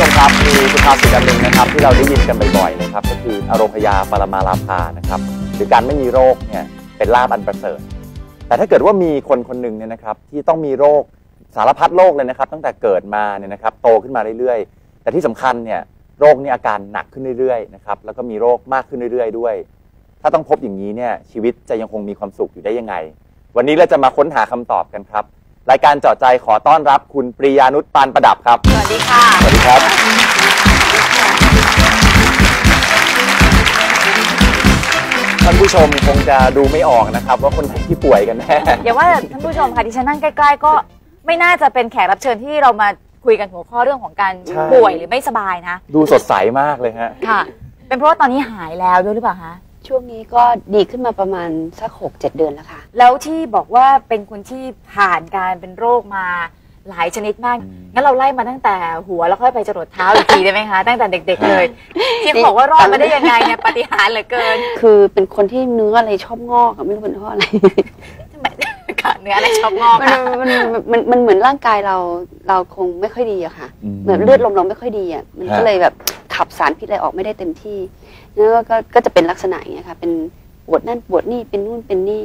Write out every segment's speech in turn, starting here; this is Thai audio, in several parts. ผู้ชมครับมีสุภาษิตอันหนึ่งนะครับที่เราได้ยินกันบ่อยๆนะครับก็คืออโรคยาปรมาลาภานะครับหรือการไม่มีโรคเนี่ยเป็นลาภอันประเสริฐแต่ถ้าเกิดว่ามีคนคนหนึ่งเนี่ยนะครับที่ต้องมีโรคสารพัดโรคเลยนะครับตั้งแต่เกิดมาเนี่ยนะครับโตขึ้นมาเรื่อยๆแต่ที่สำคัญเนี่ยโรคนี้อาการหนักขึ้นเรื่อยๆนะครับแล้วก็มีโรคมากขึ้นเรื่อยๆด้วยถ้าต้องพบอย่างนี้เนี่ยชีวิตจะยังคงมีความสุขอยู่ได้ยังไงวันนี้เราจะมาค้นหาคำตอบกันครับรายการเจาะใจขอต้อนรับคุณปรียานุช ปานประดับครับสวัสดีค่ะสวัสดีครับท่านผู้ชมคงจะดูไม่ออกนะครับว่าคนไหนที่ป่วยกันแน่อย่าว่าท่านผู้ชมค่ะดิฉันนั่งใกล้ๆก็ไม่น่าจะเป็นแขกรับเชิญที่เรามาคุยกันหัวข้อเรื่องของการป่วยหรือไม่สบายนะดูสดใสมากเลยฮะค่ะเป็นเพราะว่าตอนนี้หายแล้วด้วยหรือเปล่าคะช่วงนี้ก็ดีขึ้นมาประมาณสัก 6-7 เดือนแล้วค่ะแล้วที่บอกว่าเป็นคนที่ผ่านการเป็นโรคมาหลายชนิดมากงั้นเราไล่มาตั้งแต่หัวแล้วค่อยไปจรดเท้าอีกทีได้ไหมคะตั้งแต่เด็กๆเลยที่บอกว่ารอดมาได้ยังไงเนี่ยปาฏิหาริย์เหลือเกินคือเป็นคนที่เนื้ออะไรชอบงอกไม่รู้เป็นเพราะอะไรเนื้ออะไรชอบงอกมันเหมือนร่างกายเราคงไม่ค่อยดีอะค่ะเหมือนเลือดลมเราไม่ค่อยดีอะมันก็เลยแบบขับสารพิษอะไรออกไม่ได้เต็มที่แล้วก็จะเป็นลักษณะอย่างเงี้ยค่ะเป็นปวดนั่นปวดนี่เป็นนู่นเป็นนี่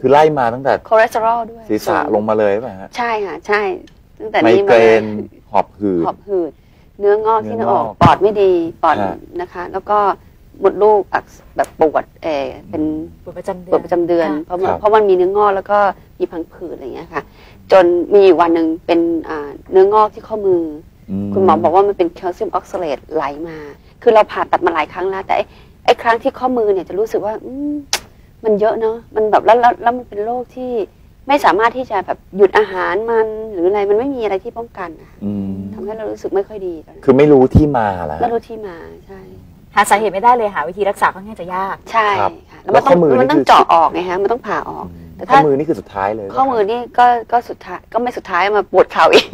คือไล่มาตั้งแต่คอเลสเตอรอลด้วยศีรษะลงมาเลยป่ะฮะใช่ค่ะใช่ตั้งแต่นี้มาไมเกรนหอบหืดเนื้องอกที่หน้าอกปอดไม่ดีปอดนะคะแล้วก็หมดลูกแบบปวดเป็นปวดประจำเดือนเพราะมันมีเนื้องอกแล้วก็มีพังผืดอะไรอย่างเงี้ยค่ะจนมีวันหนึ่งเป็นเนื้องอกที่ข้อมือคุณหมอบอกว่ามันเป็นแคลเซียมออกซาเลตไหลมาคือเราผ่าตัดมาหลายครั้งแล้วแต่ไอ้ครั้งที่ข้อมือเนี่ยจะรู้สึกว่ามันเยอะเนาะมันแบบแล้วมันเป็นโรคที่ไม่สามารถที่จะแบบหยุดอาหารมันหรืออะไรมันไม่มีอะไรที่ป้องกันทำให้เรารู้สึกไม่ค่อยดีคือไม่รู้ที่มาแหละไม่รู้ที่มาใช่หาสาเหตุไม่ได้เลยหาวิธีรักษาค่อนข้างจะยากใช่ค่ะแล้วข้อมือมันต้องเจาะออกไงฮะมันต้องผ่าออกแต่ข้อมือนี่คือสุดท้ายเลยข้อมือนี่ก็สุดท้ายก็ไม่สุดท้ายมาปวดเข่าอีก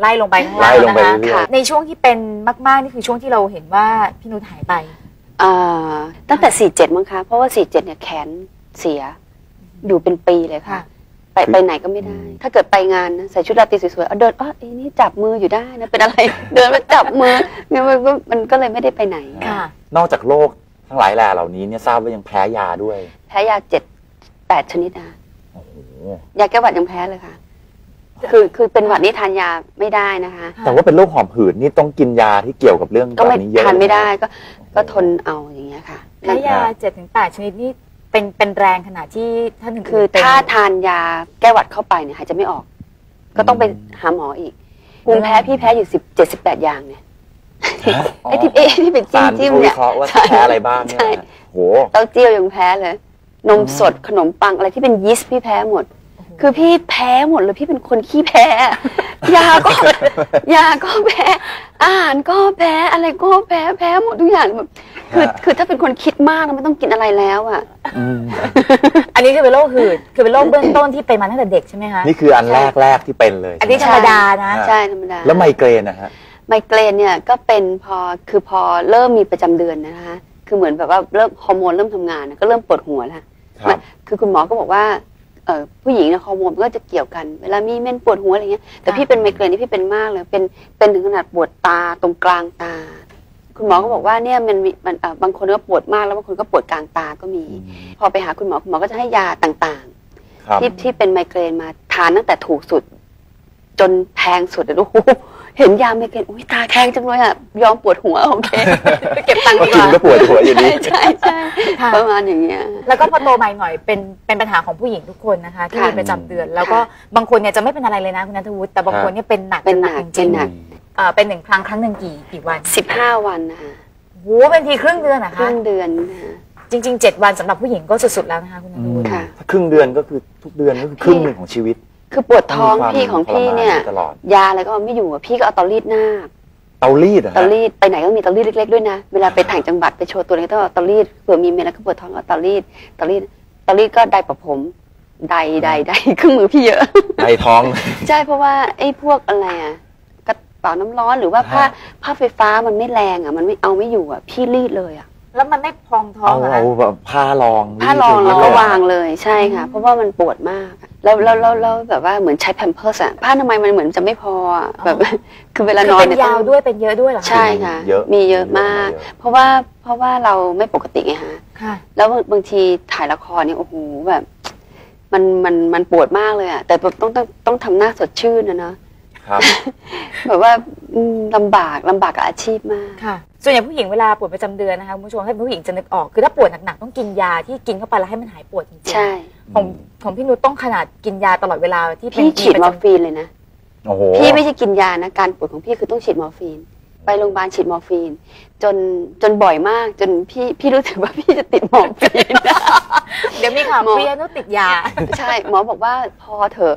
ไล่ลงไปข้างล่างนะคะในช่วงที่เป็นมากๆนี่คือช่วงที่เราเห็นว่าพี่นุชหายไปตั้งแต่47มั้งคะเพราะว่า47เนี่ยแขนเสียอยู่เป็นปีเลยค่ะไปไหนก็ไม่ได้ถ้าเกิดไปงานนะใส่ชุดราตรีสวยๆเอาเดินอ๋อไอ้นี่จับมืออยู่ได้นะเป็นอะไรเดินมาจับมือมันก็เลยไม่ได้ไปไหนค่ะนอกจากโรคทั้งหลายแหล่เหล่านี้เนี่ยทราบว่ายังแพ้ยาด้วยแพ้ยา7-8 ชนิดนะยาแก้หวัดยังแพ้เลยค่ะคือเป็นหวัดนี่ทานยาไม่ได้นะคะแต่ว่าเป็นโรคหอบหืดนี่ต้องกินยาที่เกี่ยวกับเรื่องแบบนี้เยอะทานไม่ได้ก็ทนเอาอย่างเงี้ยค่ะแพ้ยา7-8 ชนิดนี่เป็นแรงขนาดที่ท่านคือถ้าทานยาแก้หวัดเข้าไปเนี่ยหายใจไม่ออกก็ต้องไปหาหมออีกภูมิแพ้พี่แพ้อยู่78อย่างเนี่ยไอ้ที่เป็นจิ้มเนี่ยว่าแพ้อะไรบ้างเนี่ยโหเต้าเจี้ยวยังแพ้เลยนมสดขนมปังอะไรที่เป็นยีสต์พี่แพ้หมดคือพี่แพ้หมดเลยพี่เป็นคนขี้แพ้ยาก็แพ้อาหารก็แพ้อะไรก็แพ้หมดทุกอย่างคือถ้าเป็นคนคิดมากไม่ต้องกินอะไรแล้วอ่ะอันนี้คือเป็นโรคหืดคือเป็นโรคเบื้องต้นที่เป็นมาตั้งแต่เด็กใช่ไหมคะนี่คืออันแรกที่เป็นเลยอันนี้ธรรมดานะใช่ธรรมดาแล้วไมเกรนนะฮะไมเกรนเนี่ยก็เป็นพอเริ่มมีประจำเดือนนะคะคือเหมือนแบบว่าเริ่มฮอร์โมนเริ่มทำงานก็เริ่มปวดหัวแล้วคือคุณหมอก็บอกว่าผู้หญิงนะฮอร์โมนก็จะเกี่ยวกันเวลามีเมนปวดหัวอะไรเงี้ยแต่พี่เป็นไมเกรนที่พี่เป็นมากเลยเป็นถึงขนาดปวดตาตรงกลางตาคุณหมอก็บอกว่าเนี่ยมันบางคนก็ปวดมากแล้วบางคนก็ปวดกลางตาก็มีพอไปหาคุณหมอก็จะให้ยาต่างๆที่เป็นไมเกรนมาทานตั้งแต่ถูกสุดจนแพงสุดเลยลูกเห็นยาไมเกรนอุ้ยตาแพงจังเลยอ่ะยอมปวดหัวโอเคเก็บตังค์ดีกว่าก็ปวดหัวอย่างนี้ใช่ประมาณอย่างเงี้ยแล้วก็พอโตใหม่หน่อยเป็นปัญหาของผู้หญิงทุกคนนะคะที่มีประจำเดือนแล้วก็บางคนเนี่ยจะไม่เป็นอะไรเลยนะคุณนันทวุฒิแต่บางคนเนี่ยเป็นหนักจริงเป็นครั้งหนึ่งกี่วัน15 วันนะคะโหเป็นทีครึ่งเดือนนะคะครึ่งเดือนจริงๆ7 วันสำหรับผู้หญิงก็สุดๆแล้วนะคะคุณนันทวุฒิถ้าครึ่งเดือนก็คือทุกเดือนก็คือครึ่งหนึ่งของชีวิตคือปวดท้องพี่ของพี่เนี่ยยาอะไรก็ไม่อยู่พี่ก็เอาเตารีดหน้าเตารีดอะเตารีดไปไหนก็มีเตารีดเล็กๆด้วยนะเวลาไปถ่ายจังหวัดไปโชว์ตัวเนี่ยต้องเอาเตารีดเผื่อมีเมล็ดก็ปวดท้องเอาเตารีดก็ได้ประผมได้เครื่องมือพี่เยอะได้ท้องใช่เพราะว่าไอ้พวกอะไรอะกระเป๋าน้ำร้อนหรือว่าผ้าไฟฟ้ามันไม่แรงอะมันไม่เอาไม่อยู่อะพี่รีดเลยอะ แล้วมันไม่พองท้องเหรอเอาแบบผ้ารองแล้วก็วางเลยใช่ค่ะเพราะว่ามันปวดมากแล้วแบบว่าเหมือนใช้แพมเพิร์สอะผ้าทำไมมันเหมือนจะไม่พอแบบคือเวลานอนเป็นยาวด้วยเป็นเยอะด้วยเหรอใช่ค่ะมีเยอะมากเพราะว่าเราไม่ปกติไงฮะแล้วบางทีถ่ายละครเนี่ยโอ้โหแบบมันปวดมากเลยอะแต่แบบต้องทำหน้าสดชื่นนะแบบว่าลำบากกับอาชีพมากส่วนใหญ่ผู้หญิงเวลาปวดประจำเดือนนะคะคุณผู้ชมให้ผู้หญิงจะนึกออกคือถ้าปวดหนักๆต้องกินยาที่กินเข้าไปแล้วให้มันหายปวดจริงๆใช่ของพี่นุชต้องขนาดกินยาตลอดเวลาที่พี่ฉีดมอร์ฟีนเลยนะพี่ไม่ใช่กินยานะการปวดของพี่คือต้องฉีดมอร์ฟีนไปโรงพยาบาลฉีดมอร์ฟีนจนบ่อยมากจนพี่รู้สึกว่าพี่จะติดมอร์ฟีนเดี๋ยวมีข่าวเพี้ยนต้องติดยาใช่หมอบอกว่าพอเถอะ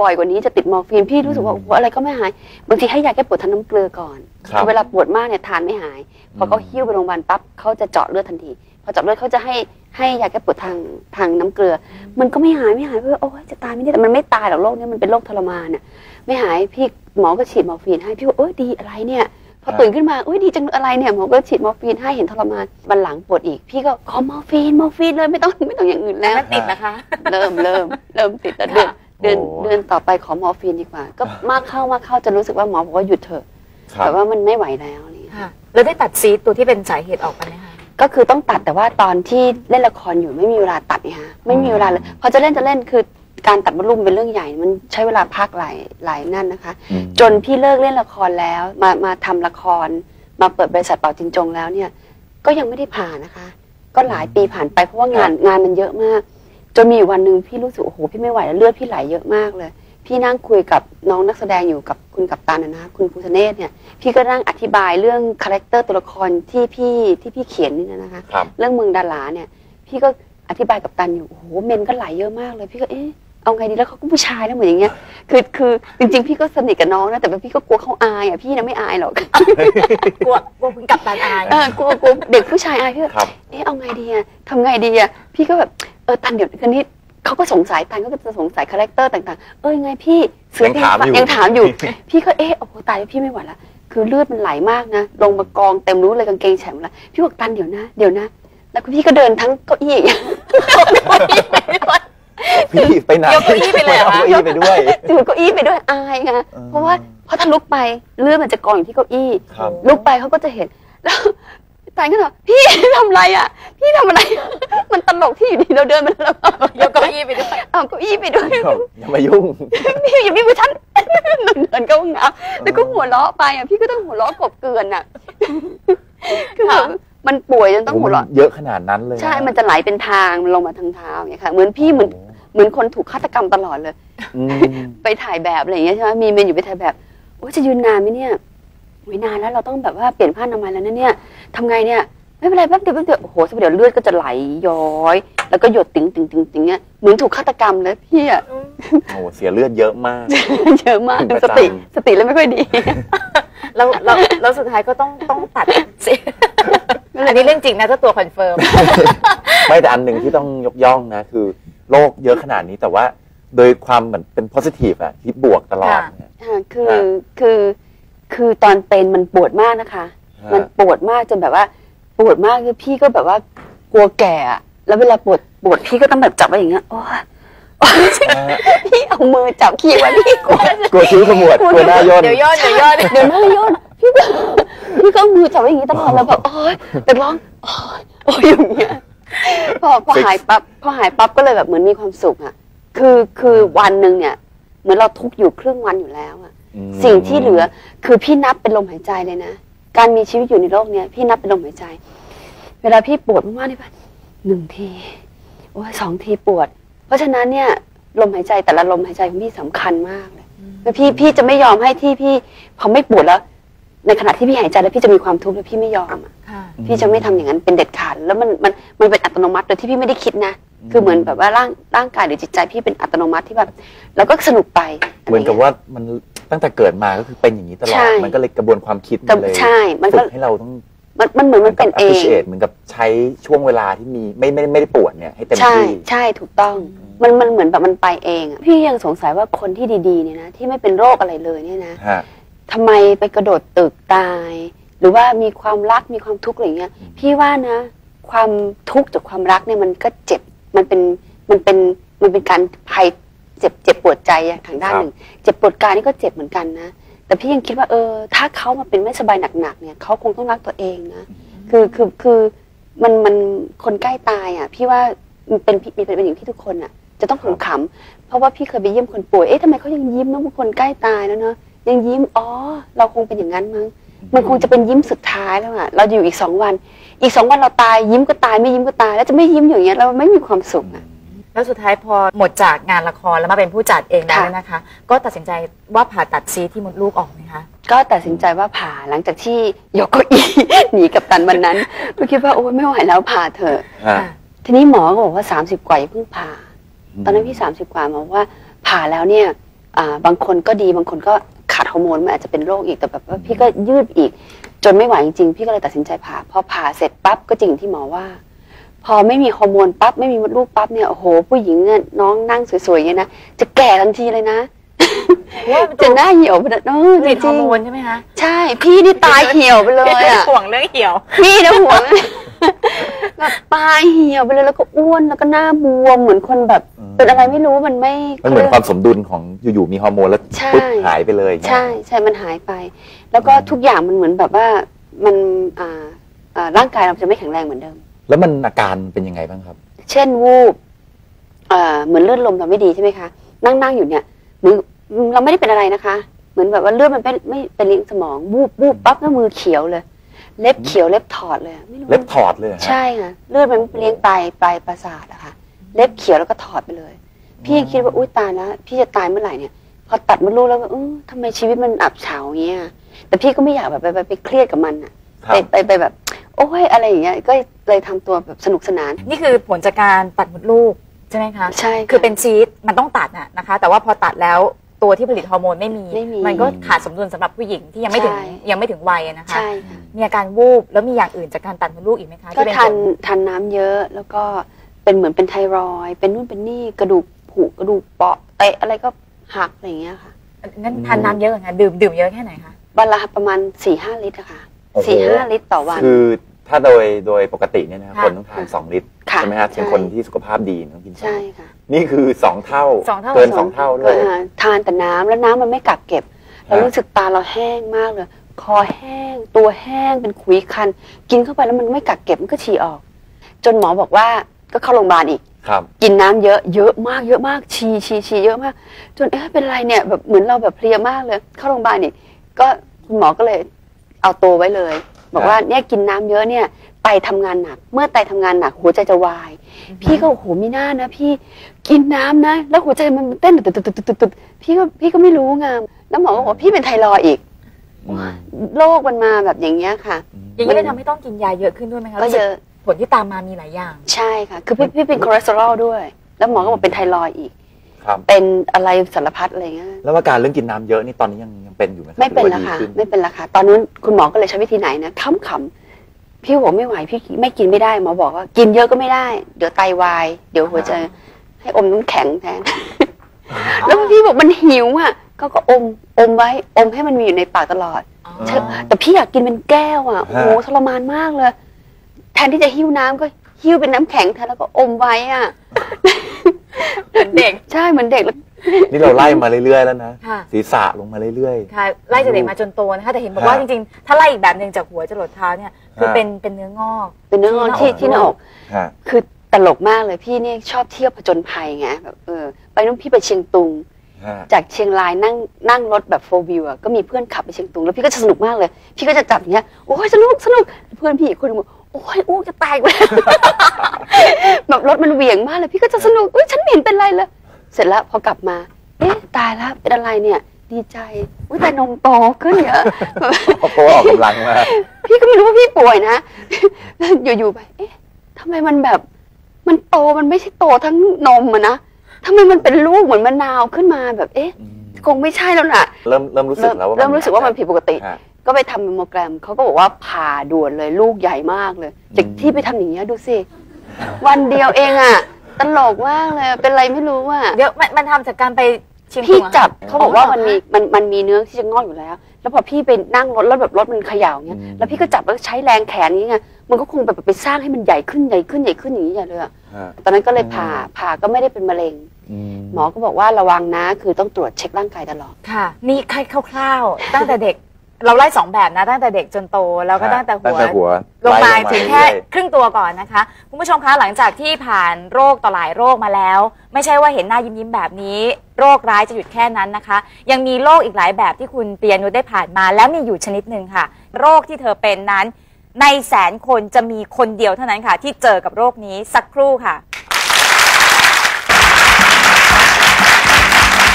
บ่อยกว่านี้จะติดมอร์ฟีนพี่รู้สึกว่าโอ้โหอะไรก็ไม่หายบางทีให้ยาแก้ปวดทางน้ำเกลือก่อนเวลาปวดมากเนี่ยทานไม่หายพอเขาหิ้วไปโรงพยาบาลปั๊บเขาจะเจาะเลือดทันทีพอเจาะเลือดเขาจะให้ยาแก้ปวดทางน้ำเกลือมันก็ไม่หายเพื่อโอ้ยจะตายไม่ได้แต่มันไม่ตายหรอกโรคนี้มันเป็นโรคทรมานน่ะไม่หายพี่หมอก็ฉีดมอร์ฟีนให้พี่ว่าเอ้ยดีอะไรเนี่ยพอตื่นขึ้นมาอุ้ยดีจังอะไรเนี่ยหมอก็ฉีดมอร์ฟีนให้เห็นทรมานวันหลังปวดอีกพี่ก็ขอมอร์ฟีนเลยไม่ต้องอย่างอื่นแล้วติดนะคะเริ่มติดแล้วเดือนต่อไปขอมอร์ฟีนดีกว่าก็มากเข้าจะรู้สึกว่าหมอบอกว่าหยุดเถอะแต่ว่ามันไม่ไหวแล้วนี่ค่ะแล้วได้ตัดซีสต์ตัวที่เป็นสาเหตุออกไปไหมคะก็คือต้องตัดแต่ว่าตอนที่เล่นละครอยู่ไม่มีเวลาตัดนะคะไม่มีเวลาเลยพอจะเล่นคือการตัดมดลูกเป็นเรื่องใหญ่มันใช้เวลาพักหลายนั่นนะคะจนพี่เลิกเล่นละครแล้วมาทำละครมาเปิดบริษัทเป่าจินจงแล้วเนี่ยก็ยังไม่ได้ผ่านะคะก็หลายปีผ่านไปเพราะว่างานมันเยอะมากจนมีวันหนึ่งพี่รู้สึกโอ้โหพี่ไม่ไหวแล้วเลือดพี่ไหลเยอะมากเลยพี่นั่งคุยกับน้องนักแสดงอยู่กับคุณกัปตันนะคะคุณภูธเนศเนี่ยพี่ก็นั่งอธิบายเรื่องคาแรคเตอร์ตัวละครที่พี่เขียนนี่นะคะเรื่องเมืองดาราเนี่ยพี่ก็อธิบายกัปตันอยู่โอ้โหเมนก็ไหลเยอะมากเลยพี่ก็เอ๊ะเอาไงดีแล้วเขาก็ผู้ชายแล้วเหมือนอย่างเงี้ยคือจริงๆพี่ก็สนิทกับน้องนะแต่พี่ก็กลัวเขาอายอ่ะพี่นะไม่อายหรอกกลัวคุณกัปตันอายกลัวเด็กผู้ชายอายพี่เอ๊ะเอาไงดีอ่ะทำไงดีอ่ะพี่ก็แบบตันเดี๋ยวคืนนี้เขาก็สงสัยตันก็จะสงสัยคาแรคเตอร์ต่างๆไงพี่เสือยังถามอยู่พี่ก็เอ๊ะโอ้โหตายแล้วพี่ไม่ไหวละคือเลือดมันไหลมากนะลงมากองเต็มรู้เลยกางเกงแฉะหมดละพี่บอกตันเดี๋ยวนะแล้วพี่ก็เดินทั้งเก้าอี้พี่ไปไหนยกเก้าอี้ไปเลยค่ะถือเก้าอี้ไปด้วยอายไงเพราะว่าพอถ้าลุกไปเลือดมันจะกองอยู่ที่เก้าอี้ลุกไปเขาก็จะเห็นแล้วตายก็แบบพี่ทำไรอ่ะพี่ทำอะไรมันตลกที่อยู่ดีเราเดินมันแล้วเอาเก้าอี้ไปด้วยอย่ามายุ่งพี่อย่าพี่ไปชั้นเดินก็งงแล้วก็หัวเราะไปอ่ะพี่ก็ต้องหัวเราะกบเกลื่อนอ่ะคือมันป่วยจนต้องหัวเราะเยอะขนาดนั้นเลยใช่มันจะไหลเป็นทางลงมาทางเท้าอย่างเงี้ยค่ะเหมือนคนถูกฆาตกรรมตลอดเลยไปถ่ายแบบอะไรอย่างเงี้ยใช่ไหมมีเมนอยู่ไปถ่ายแบบโอ้จะยืนนานไหมเนี่ยไม่นานแล้วเราต้องแบบว่าเปลี่ยนผ้าทำไมแล้วนะเนี่ยทำไงเนี่ยไม่เป็นไรแป๊บเดียวโอ้โหสักเดี๋ยวเลือดก็จะไหลย้อยแล้วก็หยดติ๋งเนี่ยเหมือนถูกฆาตกรรมเลยพี่อ่ะโอ้เสียเลือดเยอะมากสติแล้วไม่ค่อยดีเราสุดท้ายก็ต้องตัดอันนี้เรื่องจริงนะถ้าตัวคอนเฟิร์มไม่แต่อันหนึ่งที่ต้องยกย่องนะคือโรคเยอะขนาดนี้แต่ว่าโดยความเหมือนเป็น positive อ่ะที่บวกตลอดคือตอนเป็นมันปวดมากนะคะมันปวดมากจนแบบว่าปวดมากคือพี่ก็แบบว่ากลัวแก่แล้วเวลาปวดพี่ก็ต้องแบบจับไว้อย่างเงี้ยโอ้ยพี่เอามือจับขี้ไว้พี่กลัวคิ้วขมวดกลัวหน้าย่นเดี๋ยวหน้าย่นพี่ก็มือจับไว้อย่างงี้ตลอดแล้วแบบโอ้ยแต่ร้องโอ้ยอย่างเงี้ยพอหายปั๊บก็เลยแบบเหมือนมีความสุขอ่ะคือวันหนึ่งเนี่ยเหมือนเราทุกอยู่ครึ่งวันอยู่แล้วอ่ะสิ่งที่เหลือคือพี่นับเป็นลมหายใจเลยนะการมีชีวิตอยู่ในโลกเนี้ยพี่นับเป็นลมหายใจเวลาพี่ปวดมากๆนี่ป่ะ1 ทีโอ้ย2 ทีปวดเพราะฉะนั้นเนี่ยลมหายใจแต่ละลมหายใจของพี่สำคัญมากเลยพี่จะไม่ยอมให้ที่พี่พอไม่ปวดแล้วในขณะที่พี่หายใจแล้วพี่จะมีความทุกข์แล้วพี่ไม่ยอมอ่ะพี่จะไม่ทำอย่างนั้นเป็นเด็ดขาดแล้วมันเป็นอัตโนมัติโดยที่พี่ไม่ได้คิดนะคือเหมือนแบบว่าร่างกายหรือจิตใจพี่เป็นอัตโนมัติที่แบบเราก็สนุกไปเหมือนกับว่ามันตั้งแต่เกิดมาก็คือเป็นอย่างนี้ตลอดมันก็เลยกระบวนความคิดเลยใช่มันก็ให้เราต้องมันเหมือนมันเป็นเองเหมือนกับใช้ช่วงเวลาที่มีไม่ได้ปวดเนี่ยให้เต็มที่ใช่ถูกต้องมันเหมือนแบบมันไปเองอ่ะพี่ยังสงสัยว่าคนที่ดีๆเนี่ยนะที่ไม่เป็นโรคอะไรเลยเนี่ยนะทำไมไปกระโดดตึกตาย หรือว่ามีความรักมีความทุกข์อะไรเงี้ยพี่ว่านะความทุกข์จากความรักเนี่ยมันก็เจ็บมันเป็นการภัยเจ็บปวดใจทางด้านหนึ่งเจ็บปวดกายนี่ก็เจ็บเหมือนกันนะแต่พี่ยังคิดว่าถ้าเขามาเป็นไม่สบายหนักๆเนี่ยเขาคงต้องรักตัวเองนะคือมันคนใกล้ตายอ่ะพี่ว่ามันเป็นอย่างที่ทุกคนอ่ะจะต้องขำๆเพราะว่าพี่เคยไปเยี่ยมคนป่วยทำไมเขายังยิ้มนะคนใกล้ตายแล้วเนาะยังยิ้มเราคงเป็นอย่างนั้นมั้งมันคงจะเป็นยิ้มสุดท้ายแล้วอ่ะเราอยู่อีก2วันอีก2วันเราตายยิ้มก็ตายไม่ยิ้มก็ตายแล้วจะไม่ยิ้มอย่างเงี้ยเราไม่มีความสุขอ่ะแล้วสุดท้ายพอหมดจากงานละครแล้วมาเป็นผู้จัดเองได้นะคะก็ตัดสินใจว่าผ่าตัดซีที่มดลูกออกไหมคะก็ตัดสินใจว่าผ่าหลังจากที่ยกเก้าอี้หนีกับตันวันนั้นก็คิดว่าโอ้ไม่ไหวแล้วผ่าเถอะทีนี้หมอก็บอกว่า30กว่าอย่าเพิ่งผ่าตอนนั้นพี่30กว่ามาว่าผ่าแล้วเนี่ยบางคนก็ดีบางคนก็ขาดฮอร์โมนมันอาจจะเป็นโรคอีกแต่แบบว่าพี่ก็ยืดอีกจนไม่ไหวจริงๆพี่ก็เลยตัดสินใจผ่าพอผ่าเสร็จปั๊บก็จริงที่หมอว่าพอไม่มีฮอร์โมนปั๊บไม่มีมดลูกปั๊บเนี่ยโอ้โหผู้หญิงเนี่ยน้องนั่งสวยๆเนี่ยนะจะแก่ทันทีเลยนะจะหน้าเหี่ยวไปเลยจริงฮอร์โมนใช่ไหมคะใช่พี่นี่ตายเหี่ยวไปเลยอะห่วงเรื่องเหี่ยวพี่นะห่วงแบบตายเหี่ยวไปเลยแล้วก็อ้วนแล้วก็หน้าบวมเหมือนคนแบบเป็นอะไรไม่รู้มันเหมือนความสมดุลของอยู่ๆมีฮอร์โมนแล้วปุ๊บหายไปเลยใช่ใช่มันหายไปแล้วก็ทุกอย่างมันเหมือนแบบว่ามันร่างกายเราจะไม่แข็งแรงเหมือนเดิมแล้วมันอาการเป็นยังไงบ้างครับเช่นวูบเหมือนเลือดลมเราไม่ดีใช่ไหมคะนั่งอยู่เนี่ยมือเราไม่ได้เป็นอะไรนะคะเหมือนแบบว่าเลือดมันไม่เป็นเลี้ยงสมองวูบปั๊บก็มือเขียวเลยเล็บเขียวเล็บถอดเลยเล็บถอดเลยใช่ค่ะเลือดมันเลี้ยงปลายประสาทอะค่ะเล็บเขียวแล้วก็ถอดไปเลยพี่ยังคิดว่าอุ้ยตายแล้วพี่จะตายเมื่อไหร่เนี่ยพอตัดมันรู้แล้วว่าทำไมชีวิตมันอับเฉาเงี้ยแต่พี่ก็ไม่อยากแบบไปเครียดกับมันอะไปแบบโอ้ยอะไรอย่างเงี้ยก็เลยทำตัวแบบสนุกสนานนี่คือผลจากการตัดมดลูกใช่ไหมคะใช่คือเป็นชีสมันต้องตัดอะนะคะแต่ว่าพอตัดแล้วตัวที่ผลิตฮอร์โมนไม่มีมันก็ขาดสมดุลสำหรับผู้หญิงที่ยังไม่ถึงวัยนะคะมีอาการวูบแล้วมีอย่างอื่นจากการตัดมดลูกอีกไหมคะก็ทานน้ำเยอะแล้วก็เป็นเหมือนเป็นไทรอยเป็นนู่นเป็นนี่กระดูกผุกระดูกเปาะอะไรก็หักอะไรอย่างเงี้ยค่ะงั้นทานน้ำเยอะค่ะดื่มเยอะแค่ไหนคะวันละประมาณ 4-5 ลิตรค่ะ 4-5 ลิตรต่อวันคือถ้าโดยปกติเนี่ยนะคนต้องทาน2ลิตรใช่ไหมฮะเป็นคนที่สุขภาพดีต้องกินใช่ค่ะนี่คือ2เท่าเกิน2เท่าเลยทานแต่น้ำแล้วน้ำมันไม่กักเก็บเรารู้สึกตาเราแห้งมากเลยคอแห้งตัวแห้งเป็นขุยคันกินเข้าไปแล้วมันไม่กักเก็บมันก็ฉี่ออกจนหมอบอกว่าก็เข้าโรงพยาบาลอีกกินน้ำเยอะมากฉี่เยอะมากจนเป็นไรเนี่ยแบบเหมือนเราแบบเพลียมากเลยเข้าโรงพยาบาลอีกก็คุณหมอก็เลยเอาตัวไว้เลยบอกว่าเนี่ยกินน้ำเยอะเนี่ยไตทำงานหนักเมื่อไตทำงานหนักหัวใจจะวายพี่ก็โหมีหน้านะพี่กินน้ำนะแล้วหัวใจมันเต้นตุดพี่ก็ไม่รู้งามแล้วหมอก็บอกพี่เป็นไทรอยอีกโรคมันมาแบบอย่างเงี้ยค่ะอย่างนี้เลยทำให้ต้องกินยาเยอะขึ้นด้วยไหมคะก็เยอะผลที่ตามมามีหลายอย่างใช่ค่ะคือพี่เป็นคอเลสเตอรอลด้วยแล้วหมอก็บอกเป็นไทรอยอีกเป็นอะไรสารพัดอะไรเงี้ยแล้วอาการเรื่องกินน้ำเยอะนี่ตอนนี้ยังเป็นอยู่ไหมไม่เป็นแล้วค่ะตอนนั้นคุณหมอก็เลยใช้วิธีไหนนะค้ำพี่บอกไม่ไหวพี่ไม่กินไม่ได้หมอบอกว่ากินเยอะก็ไม่ได้เดี๋ยวไตวายเดี๋ยวหัวใจให้อมน้ำแข็งแทน แล้วพี่บอกมันหิวอ่ะก็อมไว้อมให้มันมีอยู่ในปากตลอด แต่พี่อยากกินเป็นแก้วอ่ะ โอ้โหทรมานมากเลยแทนที่จะหิ้วน้ำก็หิ้วเป็นน้ำแข็งแทนแล้วก็อมไว้อ่ะ เด็กใช่เหมือนเด็กนี่เราไล่มาเรื่อยๆแล้วนะศีรษะลงมาเรื่อยๆไล่จากเด็กมาจนโตนะคะแต่เห็นบอกว่าจริงๆถ้าไล่อีกแบบหนึ่งจากหัวจรดเท้าเนี่ยคือเป็นเนื้องอกที่หน้าอกคือตลกมากเลยพี่เนี่ยชอบเที่ยวผจญภัยไงแบบไปนู้นพี่ไปเชียงตุงจากเชียงรายนั่งรถแบบ4 wheel ก็มีเพื่อนขับไปเชียงตุงแล้วพี่ก็สนุกมากเลยพี่ก็จะจับอย่างเงี้ยโอ้ยสนุกเพื่อนพี่อีกคนนึงโอ้ยอู้จะตายไปแบบรถมันเหวี่ยงมากเลยพี่ก็จะสนุกอุ้ยฉันไม่เห็นเป็นไรเลยเสร็จแล้วพอกลับมาตายแล้วเป็นอะไรเนี่ยดีใจอุ้ยแต่นมโตขึ้นเยอะเพราะออกกำลังมาพี่ก็ไม่รู้ว่าพี่ป่วยนะอยู่ๆไปทำไมมันแบบมันโตมันไม่ใช่โตทั้งนมอะนะทำไมมันเป็นลูกเหมือนมะนาวขึ้นมาแบบคงไม่ใช่แล้วล่ะเริ่มรู้สึกแล้วว่าเริ่มรู้สึกว่ามันผิดปกติก็ไปทำเมโมแกรมเขาก็บอกว่าผ่าด่วนเลยลูกใหญ่มากเลยจากที่ไปทำอย่างเงี้ยดูสิวันเดียวเองอะตลกมากเลยเป็นไรไม่รู้อ่ะเดี๋ยวมันทำจากการไป พี่จับเขาบอกว่ามันมีเนื้อที่จะงอกอยู่แล้วแล้วพอพี่ไปนั่งรถแล้วแบบรถมันเขย่าเงี้ยแล้วพี่ก็จับแล้วใช้แรงแขนอย่างเงี้ยมันก็คงแบบไปสร้างให้มันใหญ่ขึ้นใหญ่ขึ้นใหญ่ขึ้นอย่างนี้เลยตอนนั้นก็เลยผ่าก็ไม่ได้เป็นมะเร็งหมอก็บอกว่าระวังนะคือต้องตรวจเช็คร่างกายตลอดค่ะนี่ใครคร่าวๆตั้งแต่เด็กเราไล่2แบบนะตั้งแต่เด็กจนโตแล้วก็ตั้งแต่หัวลงมาถึงแค่ครึ่งตัวก่อนนะคะคุณผู้ชมคะหลังจากที่ผ่านโรคต่อหลายโรคมาแล้วไม่ใช่ว่าเห็นหน้ายิ้มๆแบบนี้โรคร้ายจะหยุดแค่นั้นนะคะยังมีโรคอีกหลายแบบที่คุณเปียโนได้ผ่านมาแล้วมีอยู่ชนิดหนึ่งค่ะโรคที่เธอเป็นนั้นในแสนคนจะมีคนเดียวเท่านั้นค่ะที่เจอกับโรคนี้สักครู่ค่ะ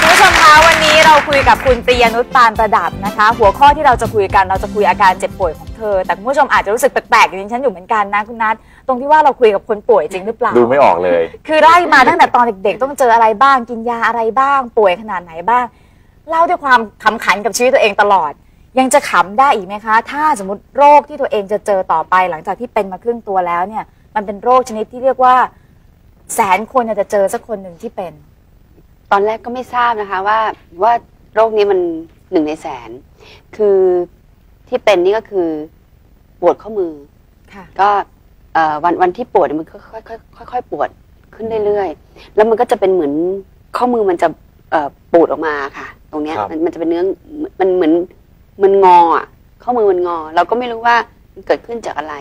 คุณผู้ชมคะวันนี้เราคุยกับคุณปรียานุช ปานประดับนะคะหัวข้อที่เราจะคุยกันเราจะคุยอาการเจ็บป่วยของเธอแต่คุณผู้ชมอาจจะรู้สึกแปลกๆอย่างนี้ฉันอยู่เหมือนกันนะคุณนัทตรงที่ว่าเราคุยกับคนป่วยจริงหรือเปล่าดูไม่ออกเลยคือไล่มาตั้งแต่ตอนเด็กๆต้องเจออะไรบ้างกินยาอะไรบ้างป่วยขนาดไหนบ้างเล่าด้วยความขำขันกับชีวิตตัวเองตลอดยังจะขำได้อีกไหมคะถ้าสมมติโรคที่ตัวเองจะเจอต่อไปหลังจากที่เป็นมาครึ่งตัวแล้วเนี่ยมันเป็นโรคชนิดที่เรียกว่าแสนคนจะเจอสักคนหนึ่งที่เป็นตอนแรกก็ไม่ทราบนะคะว่าโรคนี้มัน1ในแสนคือที่เป็นนี่ก็คือปวดข้อมือก็วันที่ปวดมันค่อยๆปวดขึ้นเรื่อยๆแล้วมันก็จะเป็นเหมือนข้อมือมันจะปวดออกมาค่ะตรงเนี้ยมันจะเป็นเนื้อมันเหมือนมันงออ่ะข้อมือมันงอเราก็ไม่รู้ว่ามันเกิดขึ้นจากอะไร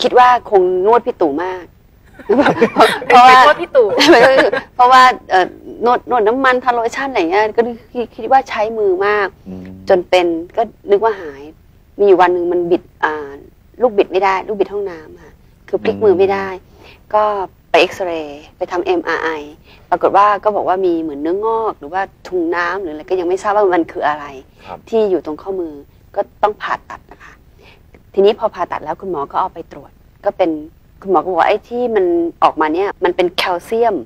คิดว่าคงนวดพี่ตู่มากเพราะว่านวดน้ำมันทาโลชั่นอะไรเงี้ยก็คิดว่าใช้มือมากจนเป็นก็นึกว่าหายมีอยู่วันหนึ่งมันบิดลูกบิดไม่ได้ลูกบิดห้องน้ำค่ะคือพลิกมือไม่ได้ก็ไปเอ็กซเรย์ไปทำ MRI ปรากฏว่าก็บอกว่ามีเหมือนเนื้องอกหรือว่าถุงน้ำหรืออะไรก็ยังไม่ทราบว่ามันคืออะไรที่อยู่ตรงข้อมือก็ต้องผ่าตัดนะคะทีนี้พอผ่าตัดแล้วคุณหมอก็เอาไปตรวจก็เป็นคุณหมอก็บอกว่าไอ้ที่มันออกมาเนี่ยมันเป็นแคลเซียม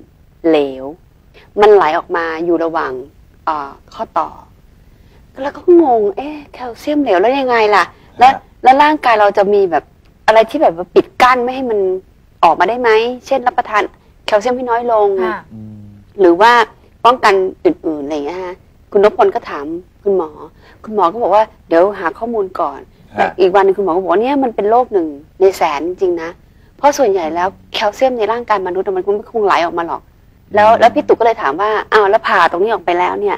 เหลวมันไหลออกมาอยู่ระหว่างข้อต่อแล้วก็งงเอ๊ะแคลเซียมเหลวแล้วยังไงล่ะแล้วร่างกายเราจะมีแบบอะไรที่แบบว่าปิดกั้นไม่ให้มันออกมาได้ไหมเช่นรับประทานแคลเซียมให้น้อยลงหรือว่าป้องกันอื่นๆอะไรอย่างเงี้ยฮะคุณนพพลก็ถามคุณหมอก็บอกว่าเดี๋ยวหาข้อมูลก่อนอีกวันนึงคุณหมอก็บอกเนี่ยมันเป็นโรคหนึ่งในแสนจริงนะเพราะส่วนใหญ่แล้วแคลเซียมในร่างกายมนุษย์มันไม่คงไหลออกมาหรอกแล้วพี่ตุ๊กก็เลยถามว่าอ้าวแล้วผ่าตรงนี้ออกไปแล้วเนี่ย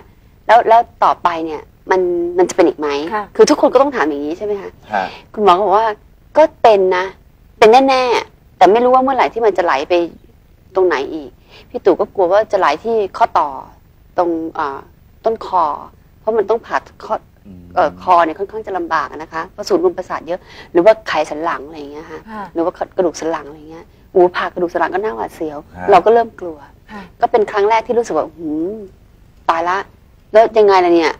แล้วต่อไปเนี่ยมันจะเป็นอีกไหมคือทุกคนก็ต้องถามอย่างนี้ใช่ไหมคะคุณหมอก็บอกว่าก็เป็นนะเป็นแน่ๆแต่ไม่รู้ว่าเมื่อไหร่ที่มันจะไหลไปตรงไหนอีกพี่ตุ๊กก็กลัวว่าจะไหลที่ข้อต่อตรงต้นคอเพราะมันต้องผ่าคอเนี่ยค่อนข้างจะลำบากนะคะเพราะศูนย์รวมประสาทเยอะหรือว่าไขสันหลังอะไรอย่างเงี้ยค่ะหรือว่ากระดูกสันหลังอะไรเงี้ยผ่ากระดูกสันหลังก็น่าหวาดเสียวเราก็เริ่มกลัวก็เป็นครั้งแรกที่รู้สึกว่าตายละแล้วยังไงล่ะเนี่ย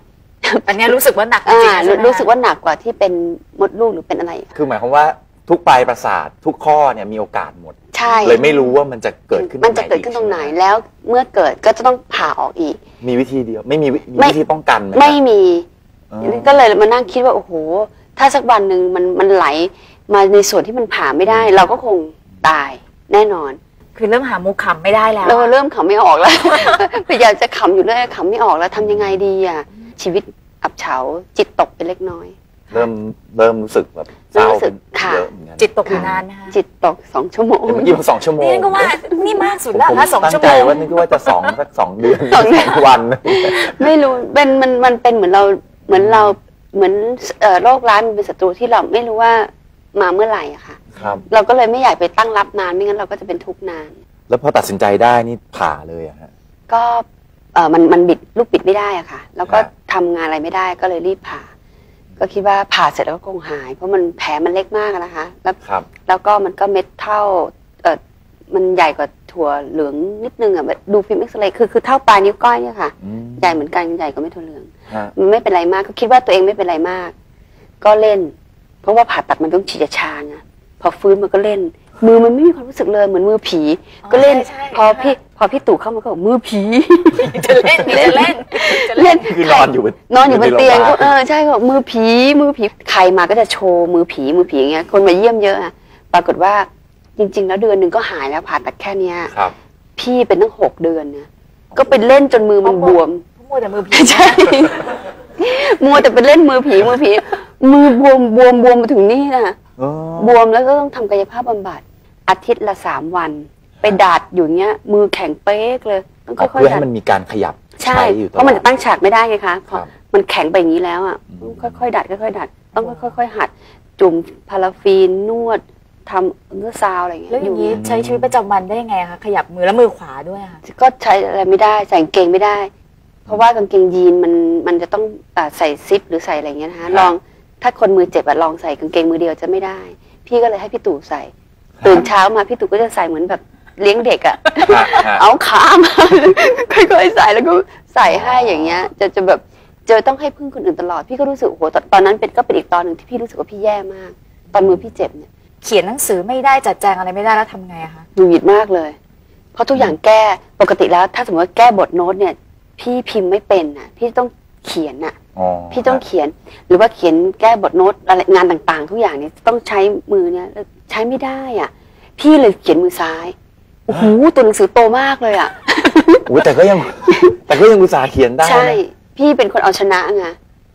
อันนี้รู้สึกว่าหนักจริงๆรู้สึกว่าหนักกว่าที่เป็นมดลูกหรือเป็นอะไรคือหมายความว่าทุกปลายประสาททุกข้อเนี่ยมีโอกาสหมดใช่เลยไม่รู้ว่ามันจะเกิดขึ้นตรงไหนแล้วเมื่อเกิดก็จะต้องผ่าออกอีกมีวิธีเดียวไม่มีวิธีป้องกันไม่มีก็เลยมานั่งคิดว่าโอ้โหถ้าสักวันหนึ่งมันไหลมาในส่วนที่มันผ่าไม่ได้เราก็คงตายแน่นอนคือเริ่มหามุกขำไม่ได้แล้วเราเริ่มขำไม่ออกแล้วพยายามจะขำอยู่เรื่อยขำไม่ออกแล้วทำยังไงดีอ่ะชีวิตอับเฉาจิตตกไปเล็กน้อยเริ่มรู้สึกแบบเศร้าจิตตกนานนะคะจิตตก2 ชั่วโมงเมื่อกี้2 ชั่วโมงนี่ก็ว่านี่มากสุดแล้วนะ2 ชั่วโมงตั้งใจว่านี่ก็ว่าจะสัก2 เดือน2 วันไม่รู้มันเป็นเหมือนโรคร้ายมันเป็นศัตรูที่เราไม่รู้ว่ามาเมื่อไหร่อะค่ะเราก็เลยไม่อยากไปตั้งรับนานไม่งั้นเราก็จะเป็นทุกข์นานแล้วพอตัดสินใจได้นี่ผ่าเลยอะฮะก็มันบิดลูกปิดไม่ได้อะค่ะแล้วก็ทำงานอะไรไม่ได้ก็เลยรีบผ่าก็คิดว่าผ่าเสร็จแล้วก็คงหายเพราะมันแผลมันเล็กมากนะคะแล้วก็มันก็เม็ดเท่ามันใหญ่กว่าถั่วเหลืองนิดนึงอ่ะดูฟิล์มเอ็กซเรย์คือเท่าปลายนิ้วก้อยเนี่ยค่ะใหญ่เหมือนกันใหญ่กว่าเม็ดถั่วเหลืองมันไม่เป็นไรมากก็คิดว่าตัวเองไม่เป็นไรมากก็เล่นเพราะว่าผ่าตัดมันต้องฉีดยาชาไงพอฟื้นมันก็เล่นมือมันไม่มีความรู้สึกเลยเหมือนมือผีก็เล่นพอพี่ตู่เข้ามาก็บอกมือผีจะเล่นคือนอนอยู่บนเตียงก็ใช่บอกมือผีใครมาก็จะโชว์มือผีอย่างเงี้ยคนมาเยี่ยมเยอะอ่ะปรากฏว่าจริงๆแล้วเดือนหนึ่งก็หายแล้วผ่าตัดแค่เนี้ยพี่เป็นตั้ง6 เดือนนะก็ไปเล่นจนมือมันบวม มัวแต่มือผีใช่มัวแต่ไปเล่นมือผีมือบวมมาถึงนี่นะบวมแล้วก็ต้องทำกายภาพบำบัดอาทิตย์ละ3 วันไปดาดอยู่เงี้ยมือแข็งเป๊กเลยต้องค่อยๆเพื่อให้มันมีการขยับใช่เพราะมันจะตั้งฉากไม่ได้ไงคะพอมันแข็งไปอย่างนี้แล้วอ่ะค่อยๆดัดต้องค่อยๆหัดจุ่มพาราฟีนนวดทำเนื้อซาวอะไรอย่างเงี้ยแล้วอย่างนี้ใช้ชีวิตประจำวันได้ยังไงคะขยับมือแล้วมือขวาด้วยค่ะก็ใช้อะไรไม่ได้ใส่กางเกงไม่ได้เพราะว่ากางเกงยีนมันจะต้องใส่ซิปหรือใส่อะไรอย่างเงี้ยนะคะลองถ้าคนมือเจ็บอะลองใส่กางเกงมือเดียวจะไม่ได้พี่ก็เลยให้พี่ตู่ใส่ตื่นเช้ามาพี่ตู่ก็จะใส่เหมือนแบบเลี้ยงเด็กอะเอาขามาค่อยๆใส่แล้วก็ใส่ให้อย่างเงี้ยจะแบบเจอต้องให้พึ่งคนอื่นตลอดพี่ก็รู้สึกโหตอนนั้นเป็นก็เป็นอีกตอนหนึ่งที่พี่รู้สึกว่าพี่แย่มากตอนมือพี่เจ็บเนี่ยเขียนหนังสือไม่ได้จัดแจงอะไรไม่ได้แล้วทำไงคะหงุดหงิดมากเลยเพราะทุกอย่างแก้ปกติแล้วถ้าสมมติว่าแก้บทโน้ตเนี่ยพี่พิมพ์ไม่เป็นน่ะพี่ต้องเขียนน่ะพี่ต้องเขียนหรือว่าเขียนแก้บทโน้ตอะไรงานต่างๆทุกอย่างเนี่ยต้องใช้มือเนี่ยใช้ไม่ได้อ่ะพี่เลยเขียนมือซ้ายโอ้โหตัวหนังสือโตมากเลยอ่ะโอ้แต่ก็ยังอุตส่าห์เขียนได้ใช่พี่เป็นคนเอาชนะไง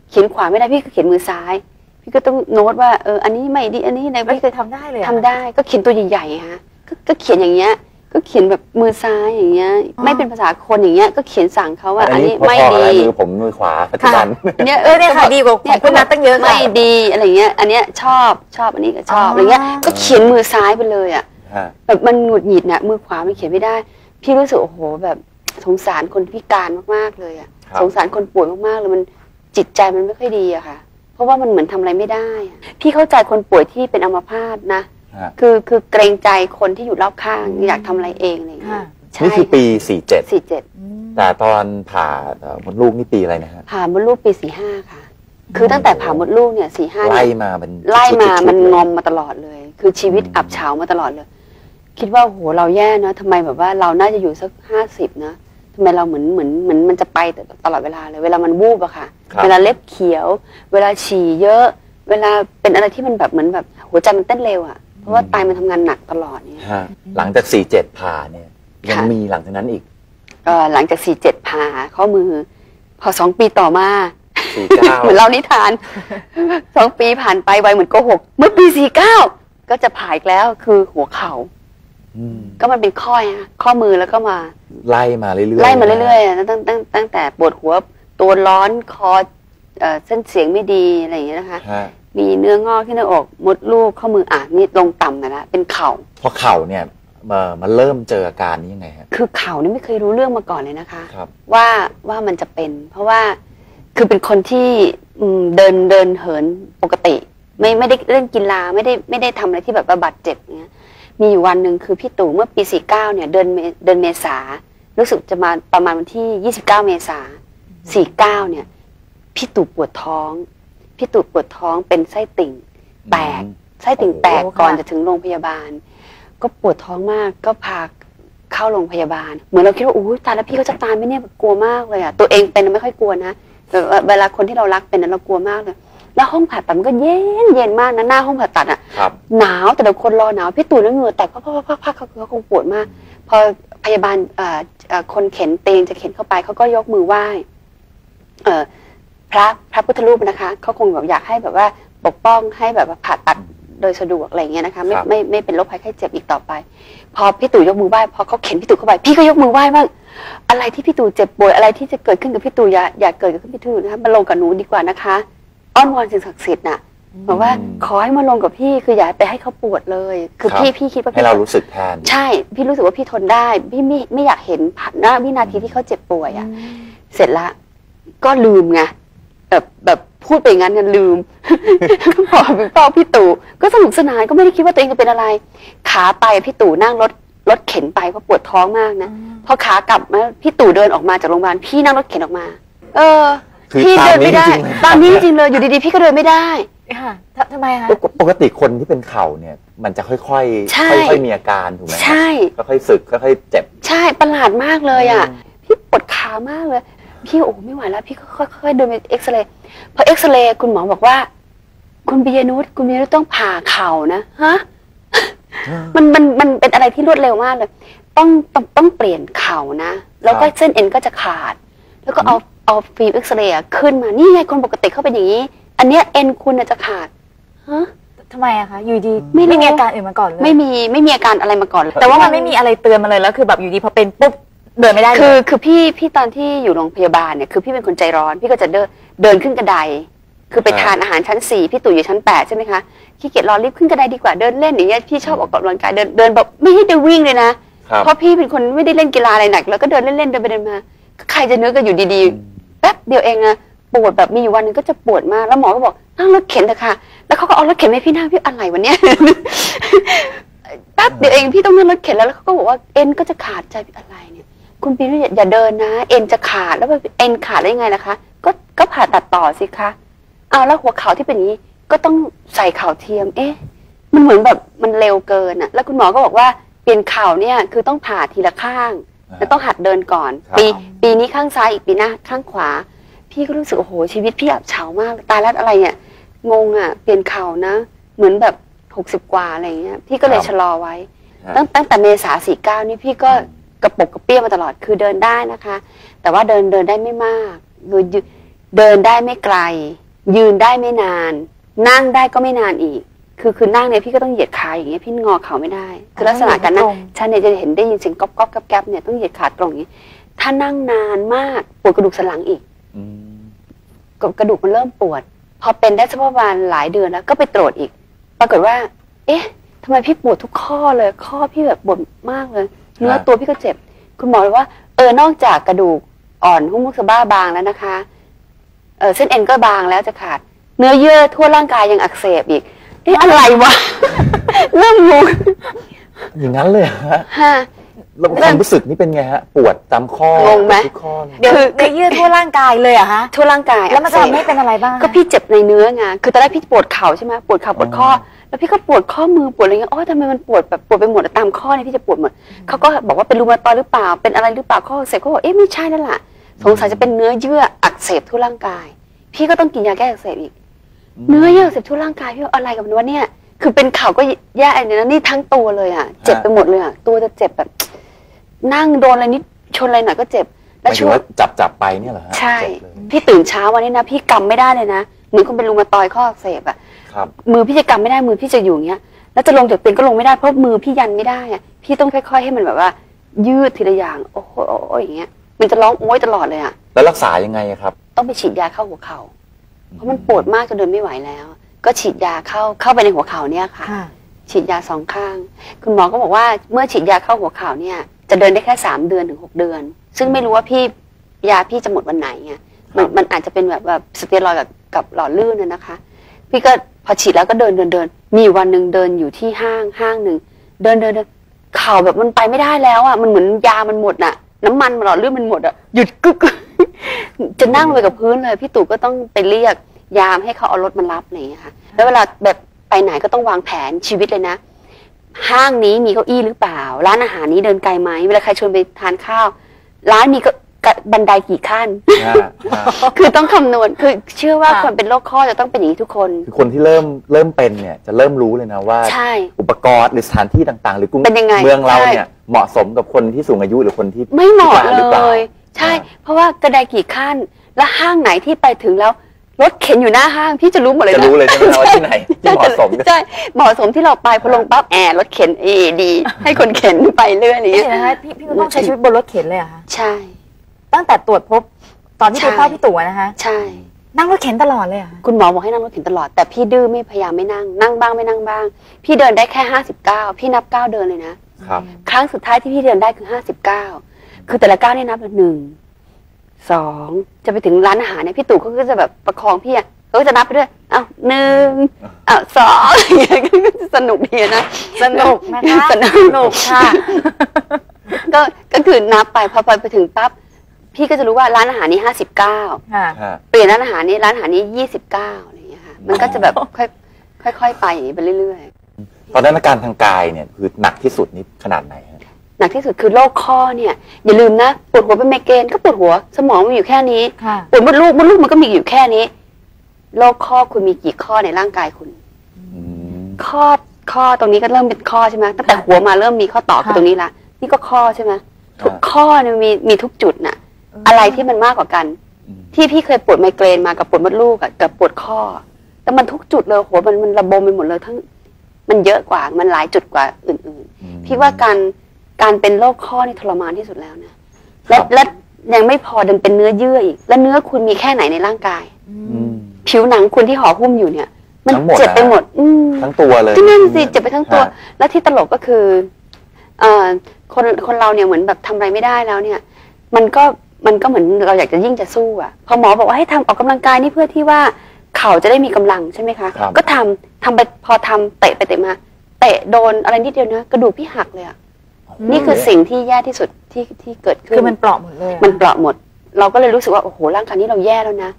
เขียนขวาไม่ได้พี่ก็เขียนมือซ้ายพี่ก็ต้องโน้ตว่าอันนี้ไม่ดีอันนี้อะไรพี่เคยทำได้เลยทำได้ก็เขียนตัวใหญ่ๆฮะก็เขียนอย่างเงี้ยก็เขียนแบบมือซ้ายอย่างเงี้ยไม่เป็นภาษาคนอย่างเงี้ยก็เขียนสั่งเขาว่าอันนี้ไม่ดีมือผมมือขวาปัจจุบันเนี่ยเนี่ยค่ะดีกว่าคุณนัทตั้งเยอะไม่ดีอะไรเงี้ยอันเนี้ยชอบอันนี้ก็ชอบอะไรเงี้ยก็เขียนมือซ้ายไปเลยอ่ะแบบมันหงุดหงิดนะมือขวาไม่เขียนไม่ได้พี่รู้สึกโอ้โหแบบสงสารคนพิการมากๆเลยอ่ะสงสารคนป่วยมากๆเลยมันจิตใจมันไม่ค่อยดีอะค่ะเพราะว่ามันเหมือนทำอะไรไม่ได้พี่เข้าใจคนป่วยที่เป็นอัมพาตนะคือเกรงใจคนที่อยู่รอบข้างอยากทำอะไรเองอะไรอย่างเงี้ยนี่คือปี47แต่ตอนผ่ามดลูกนี่ปีอะไรนะฮะผ่ามดลูกปี45ค่ะคือตั้งแต่ผ่ามดลูกเนี่ย45ไล่มามันงอมมาตลอดเลยคือชีวิตอับเฉามาตลอดเลยคิดว่าโหเราแย่เนาะทำไมแบบว่าเราน่าจะอยู่สัก50นะทำไมเราเหมือนมันจะไปตลอดเวลาเลยเวลามันวูบอะค่ะเวลาเล็บเขียวเวลาฉี่เยอะเวลาเป็นอะไรที่มันแบบเหมือนแบบหัวใจมันเต้นเร็วอะเพราะว่าไตมันทำงานหนักตลอดเนี่ยหลังจาก47ผ่าเนี่ยยังมีหลังจากนั้นอีกหลังจาก47ผ่าข้อมือพอ2 ปีต่อมาเหมือนเรานิทาน2 ปีผ่านไปไวเหมือนโกหกเมื่อปี49ก็จะผ่าอีกแล้วคือหัวเข่าก็มันเป็นข้อมือแล้วก็มาไล่มาเรื่อยๆตั้งแต่ปวดหัวตัวร้อนคอเส้นเสียงไม่ดีอะไรอย่างเงี้ยนะคะมีเนื้องอกที่หน้าอกมดลูกข้อมืออ่ะนี่ลงต่ำนะเป็นเข่าพอเข่าเนี่ยมันเริ่มเจออาการนี้ยังไงฮะคือเข่านี่ไม่เคยรู้เรื่องมาก่อนเลยนะคะว่ามันจะเป็นเพราะว่าคือเป็นคนที่เดินเหินปกติไม่ได้เล่นกีฬาไม่ได้ทำอะไรที่แบบบาดเจ็บเงี้ยมีอยู่วันหนึ่งคือพี่ตู่เมื่อปี49เนี่ยเดือนเมษารู้สึกจะมาประมาณวันที่29เมษา49เนี่ยพี่ตู่ปวดท้องเป็นไส้ติ่งแตกก่อนจะถึงโรงพยาบาลก็ปวดท้องมากก็พาเข้าโรงพยาบาลเหมือนเราคิดว่าอู้ตายแล้วพี่เขาจะตายไหมเนี่ยกลัวมากเลยอ่ะตัวเองเป็นไม่ค่อยกลัวนะเวลาคนที่เรารักเป็นนั้นเรากลัวมากเลยแล้วห้องผ่าตัดมันก็เย็นมากนะหน้าห้องผ่าตัดอ่ะหนาวแต่เราคนรอหนาวพี่ตู่นั่งเหงื่อแตกพักเขาคงปวดมากพอพยาบาลคนเข็นเตียงจะเข็นเข้าไปเขาก็ยกมือไหว้พระพุทธรูปนะคะเขาคงแบบอยากให้แบบว่าปกป้องให้แบบผ่าตัดโดยสะดวกอะไรเงี้ยนะคะไม่เป็นโรคภัยไข้เจ็บอีกต่อไปพอพี่ตู่ยกมือไหว้พอเขาเข็นพี่ตู่เข้าไปพี่ก็ยกมือไหว้บ้างอะไรที่พี่ตู่เจ็บป่วยอะไรที่จะเกิดขึ้นกับพี่ตู่อย่าเกิดกับพี่ตู่นะคะมาลงกับหนูดีกว่านะคะอ้อนวอนสิ่งศักดิ์สิทธิ์น่ะบอกว่าขอให้มาลงกับพี่คืออย่าไปให้เขาปวดเลยคือพี่คิดว่าให้เรารู้สึกแทนใช่พี่รู้สึกว่าพี่ทนได้พี่ไม่อยากเห็นผ่านหน้าวินาทีที่เขาเจ็บป่วยอ่ะเสร็จละก็ลืมไงแบบพูดไปงั้นกันลืมพอไปเฝ้าพี่ตู่ก็สนุกสนานก็ไม่ได้คิดว่าตัวเองจะเป็นอะไรขาไปพี่ตู่นั่งรถเข็นไปเพราะปวดท้องมากนะพอขากลับมาพี่ตู่เดินออกมาจากโรงพยาบาลพี่นั่งรถเข็นออกมาพี่เดินไม่ได้ตามนี้จริงเลยอยู่ดีๆพี่ก็เดินไม่ได้ค่ะทำไมคะปกติคนที่เป็นเข่าเนี่ยมันจะค่อยๆมีอาการถูกไหมใช่ค่อยๆสึกค่อยๆเจ็บใช่ประหลาดมากเลยอ่ะพี่ปวดขามากเลยพี่โอ้ไม่ไหวแล้วพี่ก็ค่อยๆเดินไปเอ็กซเรย์พอเอ็กซเรย์คุณหมอบอกว่าคุณปิยนุชต้องผ่าเข่านะฮะมันเป็นอะไรที่รวดเร็วมากเลยต้องเปลี่ยนเข่านะแล้วก็เส้นเอ็นก็จะขาดแล้วก็เอา เอาฟิล์มเอ็กซเรย์ขึ้นมานี่ไงคนปกติเข้าเป็นอย่างนี้อันเนี้ยเอ็นคุณจะขาดฮะทำไมอะคะอยู่ดีไม่มีอาการอื่นมาก่อนเลยไม่มีอาการอะไรมาก่อนแต่ว่ามันไม่มีอะไรเตือนมาเลยแล้วคือแบบอยู่ดีพอเป็นปุ๊บเดินไม่ได้คือพี่ตอนที่อยู่โรงพยาบาลเนี่ยคือพี่เป็นคนใจร้อนพี่ก็จะเดินขึ้นกระไดคือไปทานอาหารชั้น4พี่ตู่อยู่ชั้น8ใช่ไหมคะขี้เกียจรอรีบขึ้นกระไดดีกว่าเดินเล่นอย่างเงี้ยพี่ชอบออกกำลังกายเดินแบบไม่ให้เดินวิ่งเลยนะเพราะพี่เป็นคนไม่ได้เล่นกีฬาอะไรหนักแล้วก็เดินเล่นๆเดินไปเดินมาใครจะนึกก็อยู่ดีๆแป๊บเดียวเองนะปวดแบบมีอยู่วันนึงก็จะปวดมากแล้วหมอก็บอกนั่งรถเข็นเถอะค่ะแล้วเขาก็เอารถเข็นให้พี่นั่งพี่อะไรวันเนี้ยแป๊บเดียวเองพี่ต้องนั่งรถเข็นแล้วเขาก็บอกว่าเอ็นก็จะขาดใจอะไรเนี่ยคุณปีนี่อย่าเดินนะเอ็นจะขาดแล้วเอ็นขาดได้ยังไงล่ะคะก็ผ่าตัดต่อสิคะเอาแล้วหัวเข่าที่เป็นนี้ก็ต้องใส่เข่าเทียมเอ๊ะมันเหมือนแบบมันเร็วเกินอะแล้วคุณหมอก็บอกว่าเปลี่ยนเข่าเนี่ยคือต้องผ่าทีละข้างแล้วต้องหัดเดินก่อนปีนี้ข้างซ้ายอีกปีหน้าข้างขวาพี่ก็รู้สึกโอ้โหชีวิตพี่อับเฉามากตายแล้วอะไรเนี่ยงงอ่ะเปลี่ยนเข่านะเหมือนแบบ60กว่าอะไรเงี้ยพี่ก็เลยชะลอไว้ตั้งแต่เมษา49นี่พี่ก็กระปกกระเปี้ยมาตลอดคือเดินได้นะคะแต่ว่าเดินได้ไม่มากเดินได้ไม่ไกลยืนได้ไม่นานนั่งได้ก็ไม่นานอีกคือนั่งเนี่ยพี่ก็ต้องเหยียดขาอย่างเงี้ยพี่งอเข่าไม่ได้คือลักษณะการนั่งฉันเนี่ยจะเห็นได้ยินเสียงก๊อบก๊อบแก๊บเนี่ยต้องเหยียดขาตรงอย่างนี้ถ้านั่งนานมากปวดกระดูกสันหลังอีกกระดูกมันเริ่มปวดพอเป็นได้สักประมาณหลายเดือนแล้วก็ไปตรวจอีกปรากฏว่าเอ๊ะทำไมพี่ปวดทุกข้อเลยข้อพี่แบบปวดมากเลยเนื้อตัวพี่ก็เจ็บคุณหมอเลยว่านอกจากกระดูกอ่อนหุ้มลูกสะบ้าบางแล้วนะคะเส้นเอ็นก็บางแล้วจะขาดเนื้อเยื่อทั่วร่างกายยังอักเสบอีกเอ๊ะอะไรวะเริ่มงงอย่างนั้นเลยฮะแล้วความรู้สึกนี่เป็นไงฮะปวดตามข้อทุกข้อเดี๋ยวเนื้อเยื่อทั่วร่างกายเลยอะฮะทั่วร่างกายแล้วมันจะทำให้เป็นอะไรบ้างก็พี่เจ็บในเนื้อไงคือตอนแรกพี่ปวดเข่าใช่ไหมปวดเข่าปวดข้อแล้วพี่ก็ปวดข้อมือปวดอะไรเงี้ยอ๋อทำไมมันปวดแบบปวดไปหมดตามข้อเนี่ยพี่จะปวดหมดเขาก็บอกว่าเป็นรูมาตอยหรือเปล่าเป็นอะไรหรือเปล่าข้อเสพเขาบอกเอ๊ะไม่ใช่นั่นแหละสงสัยจะเป็นเนื้อเยื่ออักเสบทั่วร่างกายพี่ก็ต้องกินยาแก้อักเสบอีกเนื้อเยื่ออักเสบทั่วร่างกายพี่อะไรกับมันวะเนี่ยคือเป็นเข่าก็แย่เนี่ยนี่ทั้งตัวเลยอะเจ็บไปหมดเลยอะตัวจะเจ็บแบบนั่งโดนอะไรนิดชนอะไรหน่อยก็เจ็บแล้วช่วยจับไปเนี่ยเหรอฮะใช่พี่ตื่นเช้าวันนี้นะพี่กำไม่ได้เลยนะเหมือนคนเป็นรูมาตอยข้ออักเสบอะมือพี่จะกำไม่ได้มือพี่จะอยู่อย่างเงี้ยแล้วจะลงจากเตียงก็ลงไม่ได้เพราะมือพี่ยันไม่ได้อะพี่ต้องค่อยๆให้มันแบบว่ายืดทีละอย่างโอ้โหอย่างเงี้ยมันจะร้องโอ้ยตลอดเลยอะแล้วรักษายังไงครับต้องไปฉีดยาเข้าหัวเข่าเพราะมันปวดมากจนเดินไม่ไหวแล้วก็ฉีดยาเข้าไปในหัวเข่าเนี่ยค่ะฉีดยาสองข้างคุณหมอก็บอกว่าเมื่อฉีดยาเข้าหัวเข่าเนี่ยจะเดินได้แค่3 เดือนถึง 6 เดือนซึ่งไม่รู้ว่าพี่ยาพี่จะหมดวันไหนไงมันอาจจะเป็นแบบสเตียรอยด์กับหล่อลื่นนะคะพี่ก็พอฉีดแล้วก็เดินมีวันหนึ่งเดินอยู่ที่ห้างหนึ่งเดินเข่าแบบมันไปไม่ได้แล้วอ่ะมันเหมือนยามันหมดน่ะน้ำมันหล่อลื่นมันหมดอ่ะหยุดกึกจะนั่งลงไปกับพื้นเลยพี่ตู่ก็ต้องไปเรียกยามให้เขาเอารถมารับอะไรอย่างเงี้ยค่ะแล้วเวลาแบบไปไหนก็ต้องวางแผนชีวิตเลยนะห้างนี้มีเก้าอี้หรือเปล่าร้านอาหารนี้เดินไกลไหมเวลาใครชวนไปทานข้าวร้านมีบันไดกี่ขั้นคือต้องคำนวณคือเชื่อว่าคนเป็นโรคข้อจะต้องเป็นอย่างนี้ทุกคนคือคนที่เริ่มเป็นเนี่ยจะเริ่มรู้เลยนะว่าอุปกรณ์หรือสถานที่ต่างๆหรือกรุงเมืองเราเนี่ยเหมาะสมกับคนที่สูงอายุหรือคนที่ไม่เหมาะเลยใช่เพราะว่ากระไดกี่ขั้นและห้างไหนที่ไปถึงแล้วรถเข็นอยู่หน้าห้างพี่จะรู้หมดเลยนะจะรู้เลยใช่ไหมว่าที่ไหนที่เหมาะสมใช่เหมาะสมที่เราไปพอลงปั๊บแอร์รถเข็นดีให้คนเข็นไปเรื่อยอย่างเงี้ยนะคะพี่ก็ต้องใช้ชีวิตบนรถเข็นเลยเหรอคะใช่ตั้งแต่ตรวจพบตอนที่ไปเฝ้าพี่ตู่นะคะใช่นั่งรถเข็นตลอดเลยเหรอคุณหมอบอกให้นั่งรถเข็นตลอดแต่พี่ดื้อไม่พยายามไม่นั่งนั่งบ้างไม่นั่งบ้างพี่เดินได้แค่59พี่นับ9เดินเลยนะครับครั้งสุดท้ายที่พี่เดินได้คือ59คือแต่ละก้าวเนี่ยนับ1 2จะไปถึงร้านอาหารเนี่ยพี่ตู่เขาก็จะแบบประคองพี่อ่ะเขาก็จะนับไปด้วยอ้าว1 2อย่างเงี้ยสนุกดีนะสนุกนะคะสนุกค่ะก็คือนับไปพอไปถึงปั๊บพี่ก็จะรู้ว่าร้านอาหารนี้59เปลี่ยนร้านอาหารนี้29อย่างเงี้ยค่ะมันก็จะแบบค่อยๆไปอย่างนี้ไปเรื่อยๆตอนนั้นอาการทางกายเนี่ยคือหนักที่สุดนี่ขนาดไหนหนักที่สุดคือโรคข้อเนี่ยอย่าลืมนะปวดหัวเป็นไมเกรนก็ปวดหัวสมองมันอยู่แค่นี้ปวดมดลูกมันก็มีอยู่แค่นี้โรคข้อคุณมีกี่ข้อในร่างกายคุณข้อตรงนี้ก็เริ่มเป็นข้อใช่ไหมตั้งแต่หัวมาเริ่มมีข้อต่อคือตรงนี้ละนี่ก็ข้อใช่ไหมทุกข้อมันมีทุกจุดน่ะอะไรที่มันมากกว่ากัน ที่พี่เคยปวดไมเกรนมากับปวดมดลูกกับปวดข้อแต่มันทุกจุดเลยโหมันระบมไปหมดเลยทั้งมันเยอะกว่ามันหลายจุดกว่าอื่นๆพี่ว่าการเป็นโรคข้อนี่ทรมานที่สุดแล้วนะและยังไม่พอดันเป็นเนื้อเยื่ออีกแล้วเนื้อคุณมีแค่ไหนในร่างกายผิวหนังคุณที่ห่อหุ้มอยู่เนี่ยมันเจ็บไปหมดทั้งตัวเลยที่นั่นสิเจ็บไปทั้งตัวแล้วที่ตลกก็คือคนเราเนี่ยเหมือนแบบทำอะไรไม่ได้แล้วเนี่ยมันก็เหมือนเราอยากจะยิ่งจะสู้อ่ะพอหมอบอกว่าให้ทำออกกำลังกายนี่เพื่อที่ว่าเข่าจะได้มีกำลังใช่ไหมคะก็ทำไปพอทำเตะไปเตะมาเตะโดนอะไรนิดเดียวนะกระดูกพี่หักเลยอ่ะนี่คือสิ่งที่แย่ที่สุดที่เกิดขึ้นคือมันเปราะหมดเลยมันเปราะหมดเราก็เลยรู้สึกว่าโอ้โหร่างกายนี้เราแย่แล้วนะ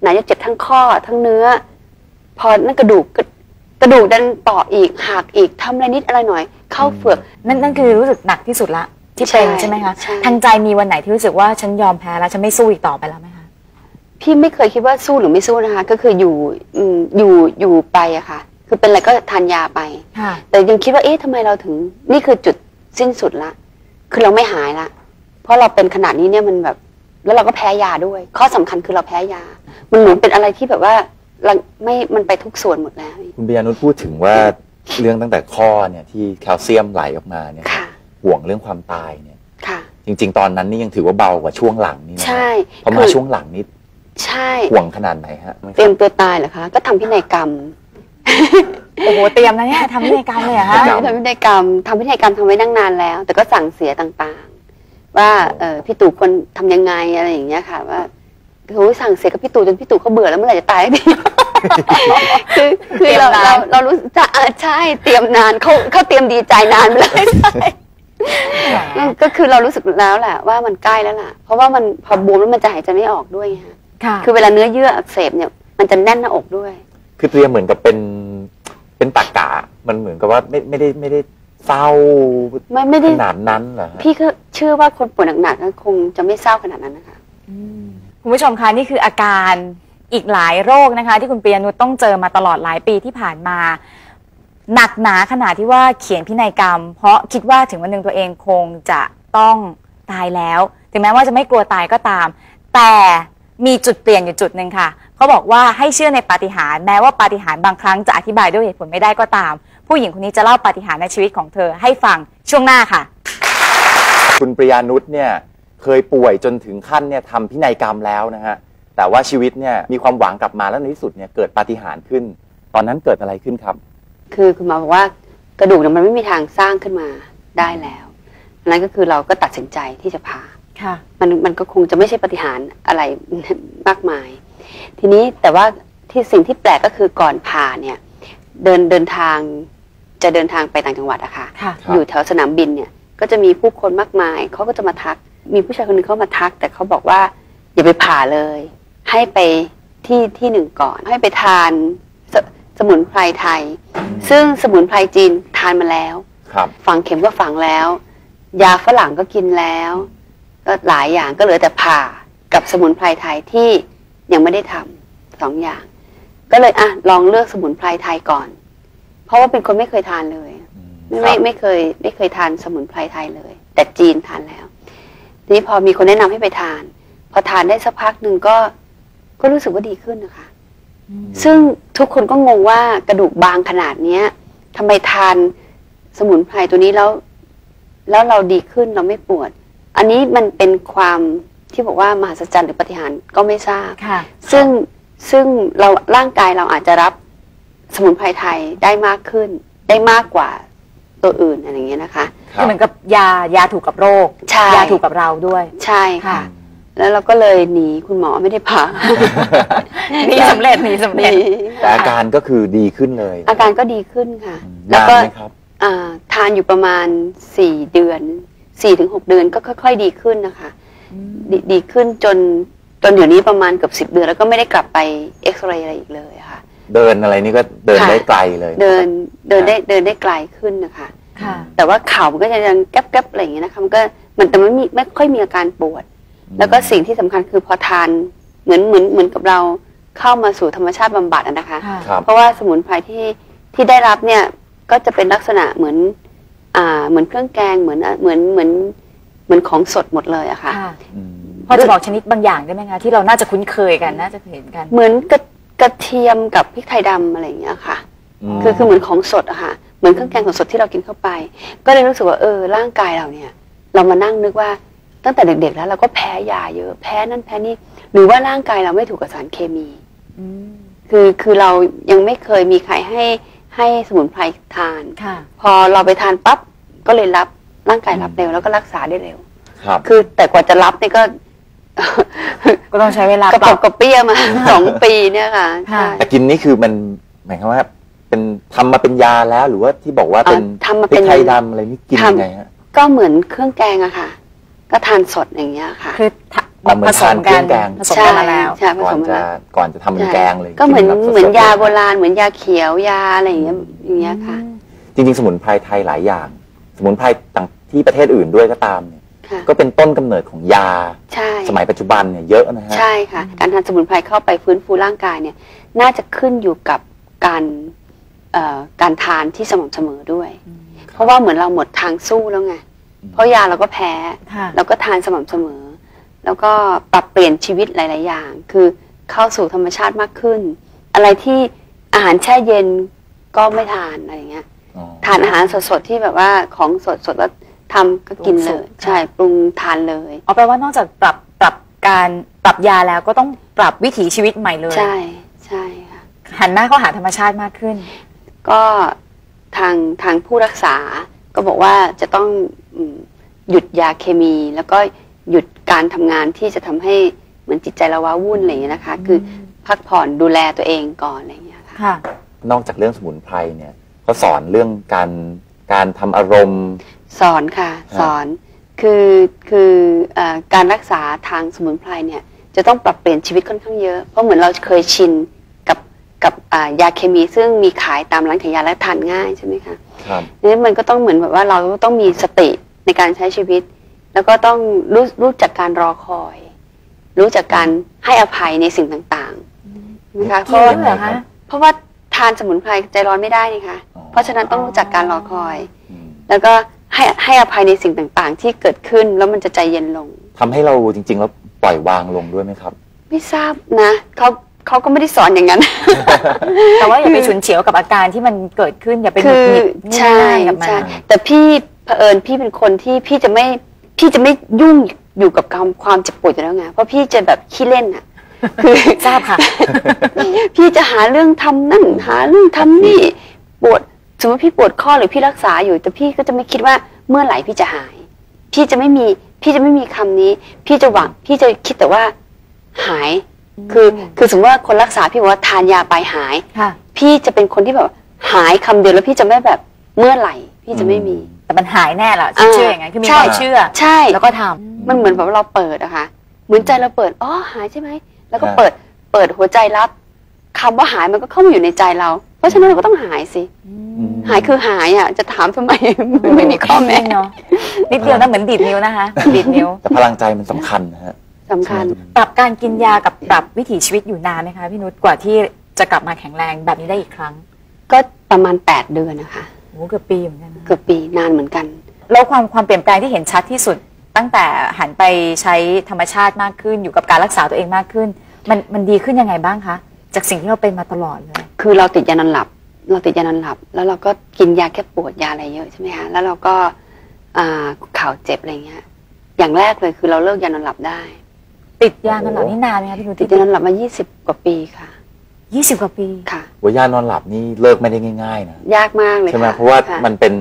ไหนจะเจ็บทั้งข้อทั้งเนื้อพอนั่นกระดูกดันต่ออีกหักอีกทำอะไรนิดอะไรหน่อยเข้าเฟือกนั่นคือรู้สึกหนักที่สุดละที่เป็นใช่ไหมคะทางใจมีวันไหนที่รู้สึกว่าฉันยอมแพ้แล้วฉันไม่สู้อีกต่อไปแล้วไหมคะพี่ไม่เคยคิดว่าสู้หรือไม่สู้นะคะก็คืออยู่ไปอะค่ะคือเป็นอะไรก็ทานยาไปแต่ยังคิดว่าเอ๊ะทำไมเราถึงนี่คือจุดสิ้นสุดละคือเราไม่หายละเพราะเราเป็นขนาดนี้เนี่ยมันแบบแล้วเราก็แพ้ยาด้วยข้อสำคัญคือเราแพ้ยามันเหมือนเป็นอะไรที่แบบว่าไม่มันไปทุกส่วนหมดแล้วคุณปิยานุชพูดถึงว่าเรื่องตั้งแต่ข้อเนี่ยที่แคลเซียมไหลออกมาเนี่ยห่วงเรื่องความตายเนี่ยจริงๆตอนนั้นนี่ยังถือว่าเบากว่าช่วงหลังนี่นะเพราะมาช่วงหลังนี้ใช่ห่วงขนาดไหนฮะเตรียมตัวตายเหรอคะก็ทำพินัยกรรมโอ้โหเตรียมนะเนี่ยทำพินัยกรรมเลยฮะทำพินัยกรรมทำไว้ตั้งนานแล้วแต่ก็สั่งเสียต่างๆว่าพี่ตู่ควรทำยังไงอะไรอย่างเงี้ยค่ะว่าเขาสั่งเสียกับพี่ตู่จนพี่ตู่เขาเบื่อแล้วเมื่อไหร่จะตายพี่คือเรารู้จะใช่เตรียมนานเขาเตรียมดีใจนานไปเลยก็คือเรารู้สึกแล้วแหละว่ามันใกล้แล้วล่ะเพราะว่ามันพอบวมแล้วมันจะหายใจไม่ออกด้วยค่ะคือเวลาเนื้อเยื่ออักเสบเนี่ยมันจะแน่นหน้าอกด้วยคือเตรียมเหมือนกับเป็นตากะมันเหมือนกับว่าไม่ได้เศร้าขนาดนั้นเหรอพี่ก็เชื่อว่าคนป่วยหนักๆคงจะไม่เศร้าขนาดนั้นนะคะคุณผู้ชมคะนี่คืออาการอีกหลายโรคนะคะที่คุณปิยานุชต้องเจอมาตลอดหลายปีที่ผ่านมาหนักหนาขนาดที่ว่าเขียนพินัยกรรมเพราะคิดว่าถึงวันหนึ่งตัวเองคงจะต้องตายแล้วถึงแม้ว่าจะไม่กลัวตายก็ตามแต่มีจุดเปลี่ยนอยู่จุดหนึ่งค่ะเขาบอกว่าให้เชื่อในปาฏิหาริย์แม้ว่าปาฏิหาริย์บางครั้งจะอธิบายด้วยเหตุผลไม่ได้ก็ตามผู้หญิงคนนี้จะเล่าปาฏิหาริย์ในชีวิตของเธอให้ฟังช่วงหน้าค่ะคุณปิยานุชเนี่ยเคยป่วยจนถึงขั้นเนี่ยทำพินัยกรรมแล้วนะฮะแต่ว่าชีวิตเนี่ยมีความหวังกลับมาแล้วในที่สุดเนี่ยเกิดปาฏิหาริย์ขึ้นตอนนั้นเกิดอะไรขึ้นครับคือคุณหมอบอกว่ากระดูกมันไม่มีทางสร้างขึ้นมาได้แล้วนั่นก็คือเราก็ตัดสินใจที่จะผ่าค่ะมันก็คงจะไม่ใช่ปาฏิหาริย์อะไรมากมายทีนี้แต่ว่าที่สิ่งที่แปลกก็คือก่อนผ่าเนี่ยเดินทางไปต่างจังหวัดอะค่ะอยู่แถวสนามบินเนี่ยก็จะมีผู้คนมากมายเขาก็จะมาทักมีผู้ชายคนหนึ่งเข้ามาทักแต่เขาบอกว่าอย่าไปผ่าเลยให้ไปที่หนึ่งก่อนให้ไปทานสมุนไพรไทยซึ่งสมุนไพรจีนทานมาแล้วฝังเข็มก็ฝังแล้วยาฝรั่งก็กินแล้วก็หลายอย่างก็เหลือแต่ผ่ากับสมุนไพรไทยที่ยังไม่ได้ทำสองอย่างก็เลยอ่ะลองเลือกสมุนไพรไทยก่อนเพราะว่าเป็นคนไม่เคยทานเลยไม่เคยทานสมุนไพรไทยเลยแต่จีนทานแล้วทีนี้พอมีคนแนะนำให้ไปทานพอทานได้สักพักหนึ่งก็รู้สึกว่าดีขึ้นนะคะซึ่งทุกคนก็งงว่ากระดูกบางขนาดเนี้ยทำไมทานสมุนไพรตัวนี้แล้วเราดีขึ้นเราไม่ปวดอันนี้มันเป็นความที่บอกว่ามหัศจรรย์หรือปาฏิหาริย์ก็ไม่ทราบซึ่งเราร่างกายเราอาจจะรับสมุนไพรไทยได้มากขึ้นได้มากกว่าตัวอื่นอะไรอย่างเงี้ยนะคะคือเหมือนกับยาถูกกับโรคยาถูกกับเราด้วยใช่ค่ะแล้วเราก็เลยหนีคุณหมอไม่ได้ผ่าหนีสำเร็จแต่อาการก็คือดีขึ้นเลยอาการก็ดีขึ้นค่ะแล้วก็ทานอยู่ประมาณ4 ถึง 6 เดือนก็ค่อยๆดีขึ้นนะคะดีขึ้นจนอยู่นี้ประมาณเกือบ10 เดือนแล้วก็ไม่ได้กลับไปเอ็กซเรย์อะไรอีกเลยค่ะเดินอะไรนี่ก็เดินได้ไกลเลยเดินได้ไกลขึ้นนะคะแต่ว่าเข่ามันก็จะยังแก๊บๆอะไรอย่างเงี้ยนะคะมันก็มันแต่ไม่ค่อยมีอาการปวดแล้วก็สิ่งที่สำคัญคือพอทานเหมือนกับเราเข้ามาสู่ธรรมชาติบำบัดนะคะเพราะว่าสมุนไพรที่ได้รับเนี่ยก็จะเป็นลักษณะเหมือนเครื่องแกงเหมือนของสดหมดเลยอะค่ะพ พอจะบอกชนิดบางอย่างได้ไหมคะที่เราน่าจะคุ้นเคยกันน่าจะเห็นกันเหมือนกระเทียมกับพริกไทยดำอะไรอย่างเงี้ยค่ะคือเหมือนของสดอะค่ะเหมือนเครื่องแกงของสดที่เรากินเข้าไปก็เลยรู้สึกว่าร่างกายเราเนี่ยเรามานั่งนึกว่าตั้งแต่เด็กๆแล้วเราก็แพ้ยาเยอะแพ้นั่นแพ้นี่หรือว่าร่างกายเราไม่ถูกกับสารเคมีคือเรายังไม่เคยมีใครให้สมุนไพรทานพอเราไปทานปั๊บก็เลยรับร่างกายรับเร็วแล้วก็รักษาได้เร็วคือแต่กว่าจะรับเนี่ยก็ต้องใช้เวลากระป๋องกระเปี้ยมา2 ปีเนี่ยค่ะแต่กินนี่คือมันหมายความว่าเป็นทำมาเป็นยาแล้วหรือว่าที่บอกว่าเป็นพริกไทยดำอะไรนี่กินยังไงฮะก็เหมือนเครื่องแกงอะค่ะก็ทานสดอย่างเงี้ยค่ะคือผสมกันมาแล้วก่อนจะทำเป็นแกงเลยก็เหมือนยาโบราณเหมือนยาเขียวยาอะไรอย่างเงี้ยค่ะจริงๆสมุนไพรไทยหลายอย่างสมุนไพรต่างที่ประเทศอื่นด้วยก็ตามก็เป็นต้นกำเนิดของยาสมัยปัจจุบันเนี่ยเยอะนะฮะใช่ค่ะการทานสมุนไพรเข้าไปฟื้นฟูร่างกายเนี่ยน่าจะขึ้นอยู่กับการทานที่สม่ำเสมอด้วยเพราะว่าเหมือนเราหมดทางสู้แล้วไงเพราะยาเราก็แพ้เราก็ทานสม่ำเสมอแล้วก็ปรับเปลี่ยนชีวิตหลายๆอย่างคือเข้าสู่ธรรมชาติมากขึ้นอะไรที่อาหารแช่เย็นก็ไม่ทานอะไรอย่างเงี้ยทานอาหารสดๆที่แบบว่าของสดๆแล้วทำก็กินเลยใช่ปรุงทานเลยเอาแปลว่านอกจากปรับยาแล้วก็ต้องปรับวิถีชีวิตใหม่เลยใช่ค่ะหันหน้าเข้าหาธรรมชาติมากขึ้นก็ทางผู้รักษาก็บอกว่าจะต้องหยุดยาเคมีแล้วก็หยุดการทำงานที่จะทำให้เหมือนจิตใจเราว้าวุ่นอะไรอย่างนี้นะคะคือพักผ่อนดูแลตัวเองก่อนอะไรอย่างเงี้ยค่ะนอกจากเรื่องสมุนไพรเนี่ยก็สอนเรื่องการทำอารมณ์สอนค่ะสอนคือการรักษาทางสมุนไพรเนี่ยจะต้องปรับเปลี่ยนชีวิตค่อนข้างเยอะเพราะเหมือนเราเคยชินกับยาเคมีซึ่งมีขายตามร้านขายยาและทานง่ายใช่ไหมคะครับนี่มันก็ต้องเหมือนแบบว่าเราต้องมีสติในการใช้ชีวิตแล้วก็ต้องรู้จักการรอคอยรู้จักการให้อภัยในสิ่งต่างๆนะคะเพราะว่าทานสมุนไพรใจร้อนไม่ได้นี่คะเพราะฉะนั้นต้องรู้จักการรอคอยแล้วก็ให้อภัยในสิ่งต่างๆที่เกิดขึ้นแล้วมันจะใจเย็นลงทำให้เราจริงๆแล้วปล่อยวางลงด้วยไหมครับไม่ทราบนะเขาก็ไม่ได้สอนอย่างนั้นแต่ว่าอย่าไปฉุนเฉียวกับอาการที่มันเกิดขึ้นอย่าไปหงุดหงิดใช่แต่พี่เผอิญพี่เป็นคนที่พี่จะไม่ยุ่งอยู่กับความเจ็บปวดอยู่แล้วไงเพราะพี่จะแบบขี้เล่นอ่ะคือทราบค่ะพี่จะหาเรื่องทำนั่นหาเรื่องทำนี่ปวดสมมติพี่ปวดข้อหรือพี่รักษาอยู่แต่พี่ก็จะไม่คิดว่าเมื่อไหร่พี่จะหายพี่จะไม่มีคำนี้พี่จะหวังพี่จะคิดแต่ว่าหายคือสมมติว่าคนรักษาพี่บอกว่าทานยาไปหายพี่จะเป็นคนที่แบบหายคำเดียวแล้วพี่จะไม่แบบเมื่อไหร่พี่จะไม่มีแต่มันหายแน่ล่ะเชื่ออย่างนั้นคือมีความเชื่อใช่แล้วก็ทำมันเหมือนแบบเราเปิดนะคะเหมือนใจเราเปิดอ๋อหายใช่ไหมแล้วก็เปิดหัวใจรับคำว่าหายมันก็เข้ามาอยู่ในใจเราเพราะฉะนั้นเราก็ต้องหายสิหายคือหายอ่ะจะถามทำไมไม่มีข้อแม้เนาะนิดเดียวนะเหมือนดีดนิ้วนะคะดีดนิ้วแต่พลังใจมันสำคัญนะฮะสำคัญปรับการกินยากับปรับวิถีชีวิตอยู่นานไหมคะพี่นุชกว่าที่จะกลับมาแข็งแรงแบบนี้ได้อีกครั้งก็ประมาณ8 เดือนนะคะโอ้เกือบปีเหมือนกันเกือบปีนานเหมือนกันแล้วความเปลี่ยนแปลงที่เห็นชัดที่สุดตั้งแต่หันไปใช้ธรรมชาติมากขึ้นอยู่กับการรักษาตัวเองมากขึ้นมันดีขึ้นยังไงบ้างคะจากสิ่งที่เราเป็นมาตลอดเลยคือเราติดยานอนหลับแล้วเราก็กินยาแก้ปวดยาอะไรเยอะใช่ไหมคะแล้วเราก็ข่าวเจ็บอะไรเงี้ยอย่างแรกเลยคือเราเลิกยานอนหลับได้ติดยานอนหลับนี่นานไหมคะพี่นุชติดยานอนหลับมา20 กว่าปีค่ะ20 กว่าปีค่ะว่ายานอนหลับนี่เลิกไม่ได้ง่ายๆนะยากมากเลยใช่ไหมเพราะว่ามันเป็น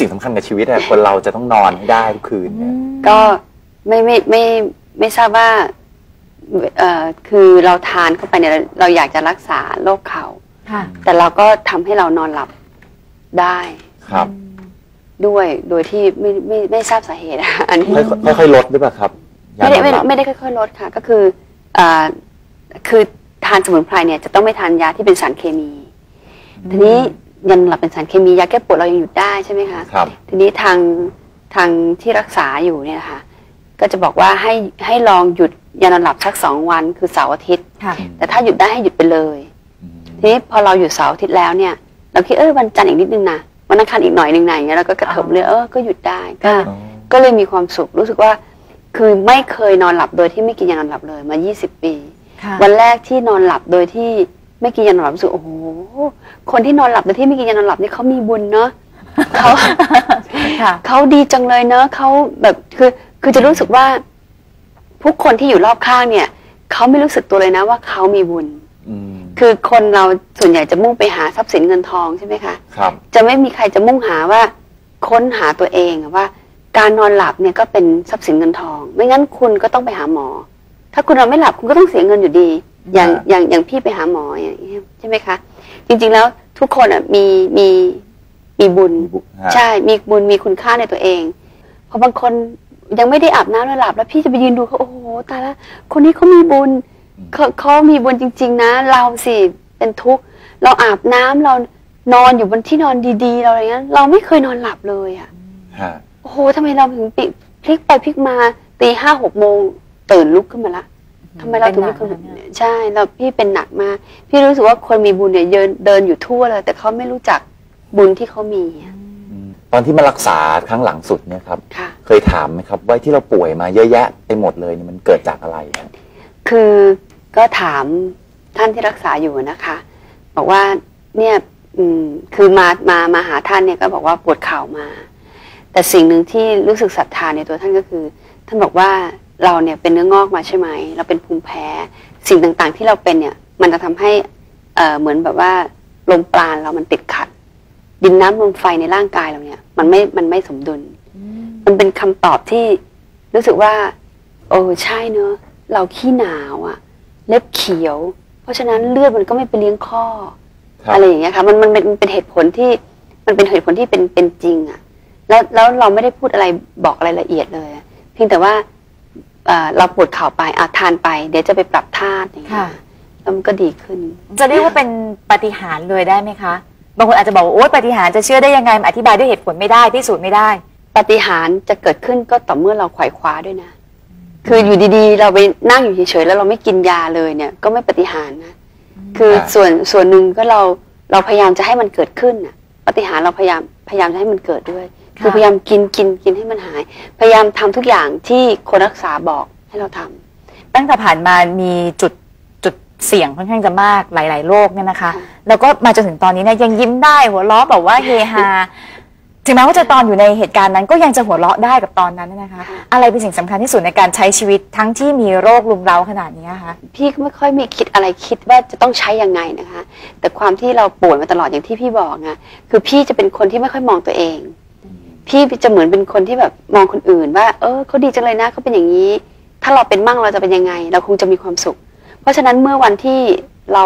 สิ่งสำคัญกับชีวิตอะคนเราจะต้องนอนให้ได้ทุกคืนเนี่ยก็ไม่ทราบว่าคือเราทานเข้าไปเนี่ยเราอยากจะรักษาโรคเข่าแต่เราก็ทำให้เรานอนหลับได้ครับด้วยโดยที่ไม่ทราบสาเหตุอันนี้ค่อยๆลดหรือเปล่าครับไม่ได้ค่อยๆลดค่ะก็คือทานสมุนไพรเนี่ยจะต้องไม่ทานยาที่เป็นสารเคมีทีนี้ยันหลับเป็นสารเคมียาแก้ปวดเรายังหยุดได้ใช่ไหมคะครับทีนี้ทางที่รักษาอยู่เนี่ยนะคะก็จะบอกว่าให้ลองหยุดยานอนหลับสัก2 วันคือเสาร์อาทิตย์แต่ถ้าหยุดได้ให้หยุดไปเลยทีนี้พอเราหยุดเสาร์อาทิตย์แล้วเนี่ยเราคิดวันจันทร์อีกนิดนึงนะวันอังคารอีกหน่อยนึงนะอย่างเงี้ยเราก็กระเถิบเลยก็หยุดได้ก็เลยมีความสุขรู้สึกว่า คือไม่เคยนอนหลับโดยที่ไม่กินยานอนหลับเลยมา20 ปีวันแรกที่นอนหลับโดยที่ไม่กินยานอนหลับรู้สึกโอ้โหคนที่นอนหลับโดยที่ไม่กินยานอนหลับนี่เขามีบุญเนาะเขาดีจังเลยเนาะเขาแบบคือจะรู้สึกว่าผู้คนที่อยู่รอบข้างเนี่ยเขาไม่รู้สึกตัวเลยนะว่าเขามีบุญคือคนเราส่วนใหญ่จะมุ่งไปหาทรัพย์สินเงินทองใช่ไหมคะครับจะไม่มีใครจะมุ่งหาว่าค้นหาตัวเองว่าการนอนหลับเนี่ยก็เป็นทรัพย์สินเงินทองไม่งั้นคุณก็ต้องไปหาหมอถ้าคุณนอนไม่หลับคุณก็ต้องเสียเงินอยู่ดีอย่างพี่ไปหาหมออย่างนี้ใช่ไหมคะจริงๆแล้วทุกคนอ่ะมีบุญใช่มีบุญมีคุณค่าในตัวเองพอบางคนยังไม่ได้อาบน้ำนอนหลับแล้วพี่จะไปยืนดูเขาโอ้โหตายละคนนี้เขามีบุญเขามีบุญจริงๆนะเราสิเป็นทุกข์เราอาบน้ำเรานอนอยู่บนที่นอนดีๆเราอะไรเงี้ยเราไม่เคยนอนหลับเลยอ่ะโอ้โหทำไมเราถึงพลิกไปพลิกมาตีห้าหกโมงตื่นลุกขึ้นมาละทำไมเราถึงไม่เคยใช่เราพี่เป็นหนักมากพี่รู้สึกว่าคนมีบุญเนี่ยเดินอยู่ทั่วเลยแต่เขาไม่รู้จักบุญที่เขามีตอนที่มารักษาครั้งหลังสุดเนี่ยครับเคยถามไหมครับว่าที่เราป่วยมาเยอะแยะไปหมดเลยมันเกิดจากอะไรคือก็ถามท่านที่รักษาอยู่นะคะบอกว่าเนี่ยคือมาหาท่านเนี่ยก็บอกว่าปวดเข่ามาแต่สิ่งหนึ่งที่รู้สึกศรัทธาในตัวท่านก็คือท่านบอกว่าเราเนี่ยเป็นเนื้องอกมาใช่ไหมเราเป็นภูมิแพ้สิ่งต่างๆที่เราเป็นเนี่ยมันจะทำให้เหมือนแบบว่าลมปราณเรามันติดขัดดินน้ำลมไฟในร่างกายเราเนี่ยมันไม่สมดุลมันเป็นคำตอบที่รู้สึกว่าโอ้ใช่เนอะเราขี้หนาวอ่ะเล็บเขียวเพราะฉะนั้นเลือดมันก็ไม่ไปเลี้ยงข้ออะไรอย่างเงี้ยค่ะมันเป็นเหตุผลที่เป็นจริงอ่ะแล้วเราไม่ได้พูดอะไรบอกอะไรละเอียดเลยเพียงแต่ว่าเราปวดเข่าไปทานไปเดี๋ยวจะไปปรับธาตุอย่างเงี้ยแล้วมันก็ดีขึ้นจะเรียกว่าเป็นปาฏิหาริย์เลยได้ไหมคะบางคนอาจจะบอกว่าโอ๊ยปาฏิหาริย์จะเชื่อได้ยังไงอธิบายด้วยเหตุผลไม่ได้พิสูจน์ไม่ได้ปาฏิหาริย์จะเกิดขึ้นก็ต่อเมื่อเราไขว่คว้าด้วยนะคืออยู่ดีๆเราไปนั่งอยู่เฉยๆแล้วเราไม่กินยาเลยเนี่ยก็ไม่ปาฏิหาริย์นะคือส่วนหนึ่งก็เราพยายามจะให้มันเกิดขึ้นน่ะปาฏิหาริย์เราพยายามจะให้มันเกิดด้วยคือพยายามกินให้มันหายพยายามทำทุกอย่างที่คนรักษาบอกให้เราทำตั้งแต่ผ่านมามีจุดเสี่ยงค่อนข้างจะมากหลายๆโรคเนี่ยนะคะแล้วก็มาจนถึงตอนนี้เนี่ยยังยิ้มได้หัวเราะแบบว่าเฮฮาถึงแม้ว่าจะตอนอยู่ในเหตุการณ์นั้นก็ยังจะหัวเราะได้กับตอนนั้นนะคะอะไรเป็นสิ่งสำคัญที่สุดในการใช้ชีวิตทั้งที่มีโรครุมเร้าขนาดนี้คะพี่ก็ไม่ค่อยมีคิดว่าจะต้องใช้ยังไงนะคะแต่ความที่เราป่วยมาตลอดอย่างที่พี่บอกนะคือพี่จะเป็นคนที่ไม่ค่อยมองตัวเองพี่จะเหมือนเป็นคนที่แบบมองคนอื่นว่าเขาดีจังเลยนะเขาเป็นอย่างนี้ถ้าเราเป็นมั่งเราจะเป็นยังไงเราคงจะมีความสุขเพราะฉะนั้นเมื่อวันที่เรา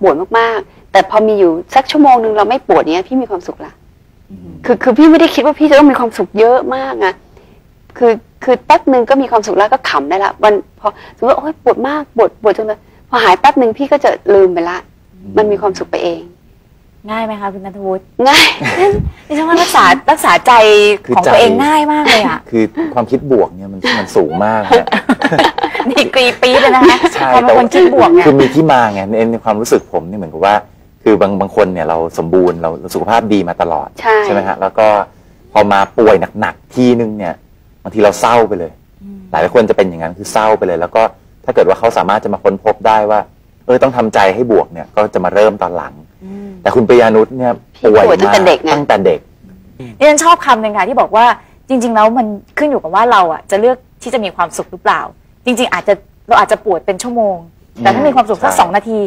ปวดมากๆแต่พอมีอยู่สักชั่วโมงหนึ่งเราไม่ปวดเนี้ยพี่มีความสุขละคือพี่ไม่ได้คิดว่าพี่จะต้องมีความสุขเยอะมากนะคือแป๊บหนึ่งก็มีความสุขแล้วก็ขำได้ละวันพอสมมติว่าโอ๊ยปวดมากปวดจนเลยพอหายแป๊บหนึ่งพี่ก็จะลืมไปละมันมีความสุขไปเองง่ายไหมคะคุณณัฐวุฒิง่ายดิฉันว่ารักษาใจของตัวเองง่ายมากเลยอ่ะคือความคิดบวกเนี่ยมันสูงมากนี่กรีปี๊ดเลยนะคะความเป็นคนคิดบวกเนี่ยคือมีที่มาไงในความรู้สึกผมนี่เหมือนกับว่าคือบางคนเนี่ยเราสมบูรณ์เราสุขภาพดีมาตลอดใช่ไหมฮะแล้วก็พอมาป่วยหนักๆที่นึงเนี่ยบางทีเราเศร้าไปเลยหลายคนจะเป็นอย่างนั้นคือเศร้าไปเลยแล้วก็ถ้าเกิดว่าเขาสามารถจะมาค้นพบได้ว่าต้องทำใจให้บวกเนี่ยก็จะมาเริ่มตอนหลังแต่คุณปยานุชเนี่ยป่วยตั้งแต่เด็กนี่ฉันชอบคำหนึ่งค่ะที่บอกว่าจริงๆแล้วมันขึ้นอยู่กับว่าเราอ่ะจะเลือกที่จะมีความสุขหรือเปล่าจริงๆเราอาจจะปวดเป็นชั่วโมงแต่ถ้ามีความสุขสัก2 นาที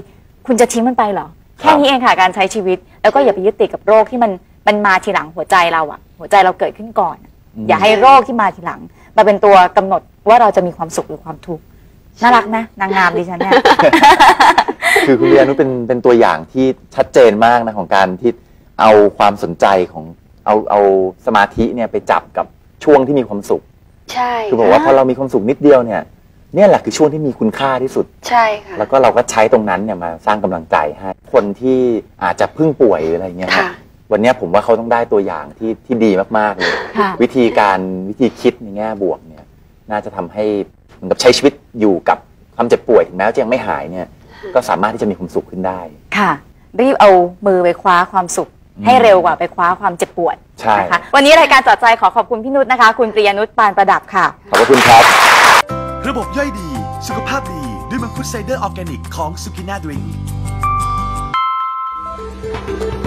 คุณจะทิ้งมันไปเหรอแค่นี้เองค่ะการใช้ชีวิตแล้วก็อย่าไปยึดติดกับโรคที่มันมาทีหลังหัวใจเราอ่ะหัวใจเราเกิดขึ้นก่อนอย่าให้โรคที่มาทีหลังมาเป็นตัวกำหนดว่าเราจะมีความสุขหรือความทุกข์น่ารักนะนางงามดิฉันเนี่ยคือคุณปยานุชเป็นตัวอย่างที่ชัดเจนมากนะของการที่เอาความสนใจของเอาสมาธิเนี่ยไปจับกับช่วงที่มีความสุขใช่คือบอกว่าพอเรามีความสุขนิดเดียวเนี่ยแหละคือช่วงที่มีคุณค่าที่สุดใช่ค่ะแล้วก็เราก็ใช้ตรงนั้นเนี่ยมาสร้างกำลังใจให้คนที่อาจจะเพิ่งป่วยอะไรเงี้ยวันนี้ผมว่าเขาต้องได้ตัวอย่างที่ดีมากๆเลยวิธีคิดในแง่บวกเนี่ยน่าจะทำให้เหมือนกับใช้ชีวิตอยู่กับความเจ็บป่วยถึงแม้จะยังไม่หายเนี่ยก็สามารถที่จะมีความสุขขึ้นได้ค่ะรีบเอามือไปคว้าความสุขให้เร็วกว่าไปคว้าความเจ็บปวด ใช่ค่ะวันนี้รายการเจาะใจขอขอบคุณพี่นุชนะคะคุณปริยานุช ปานประดับค่ะขอบคุณครับระบบย่อยดีสุขภาพดีด้วยมังคุดไซเดอร์ออร์แกนิกของสุกิน่าดริงค์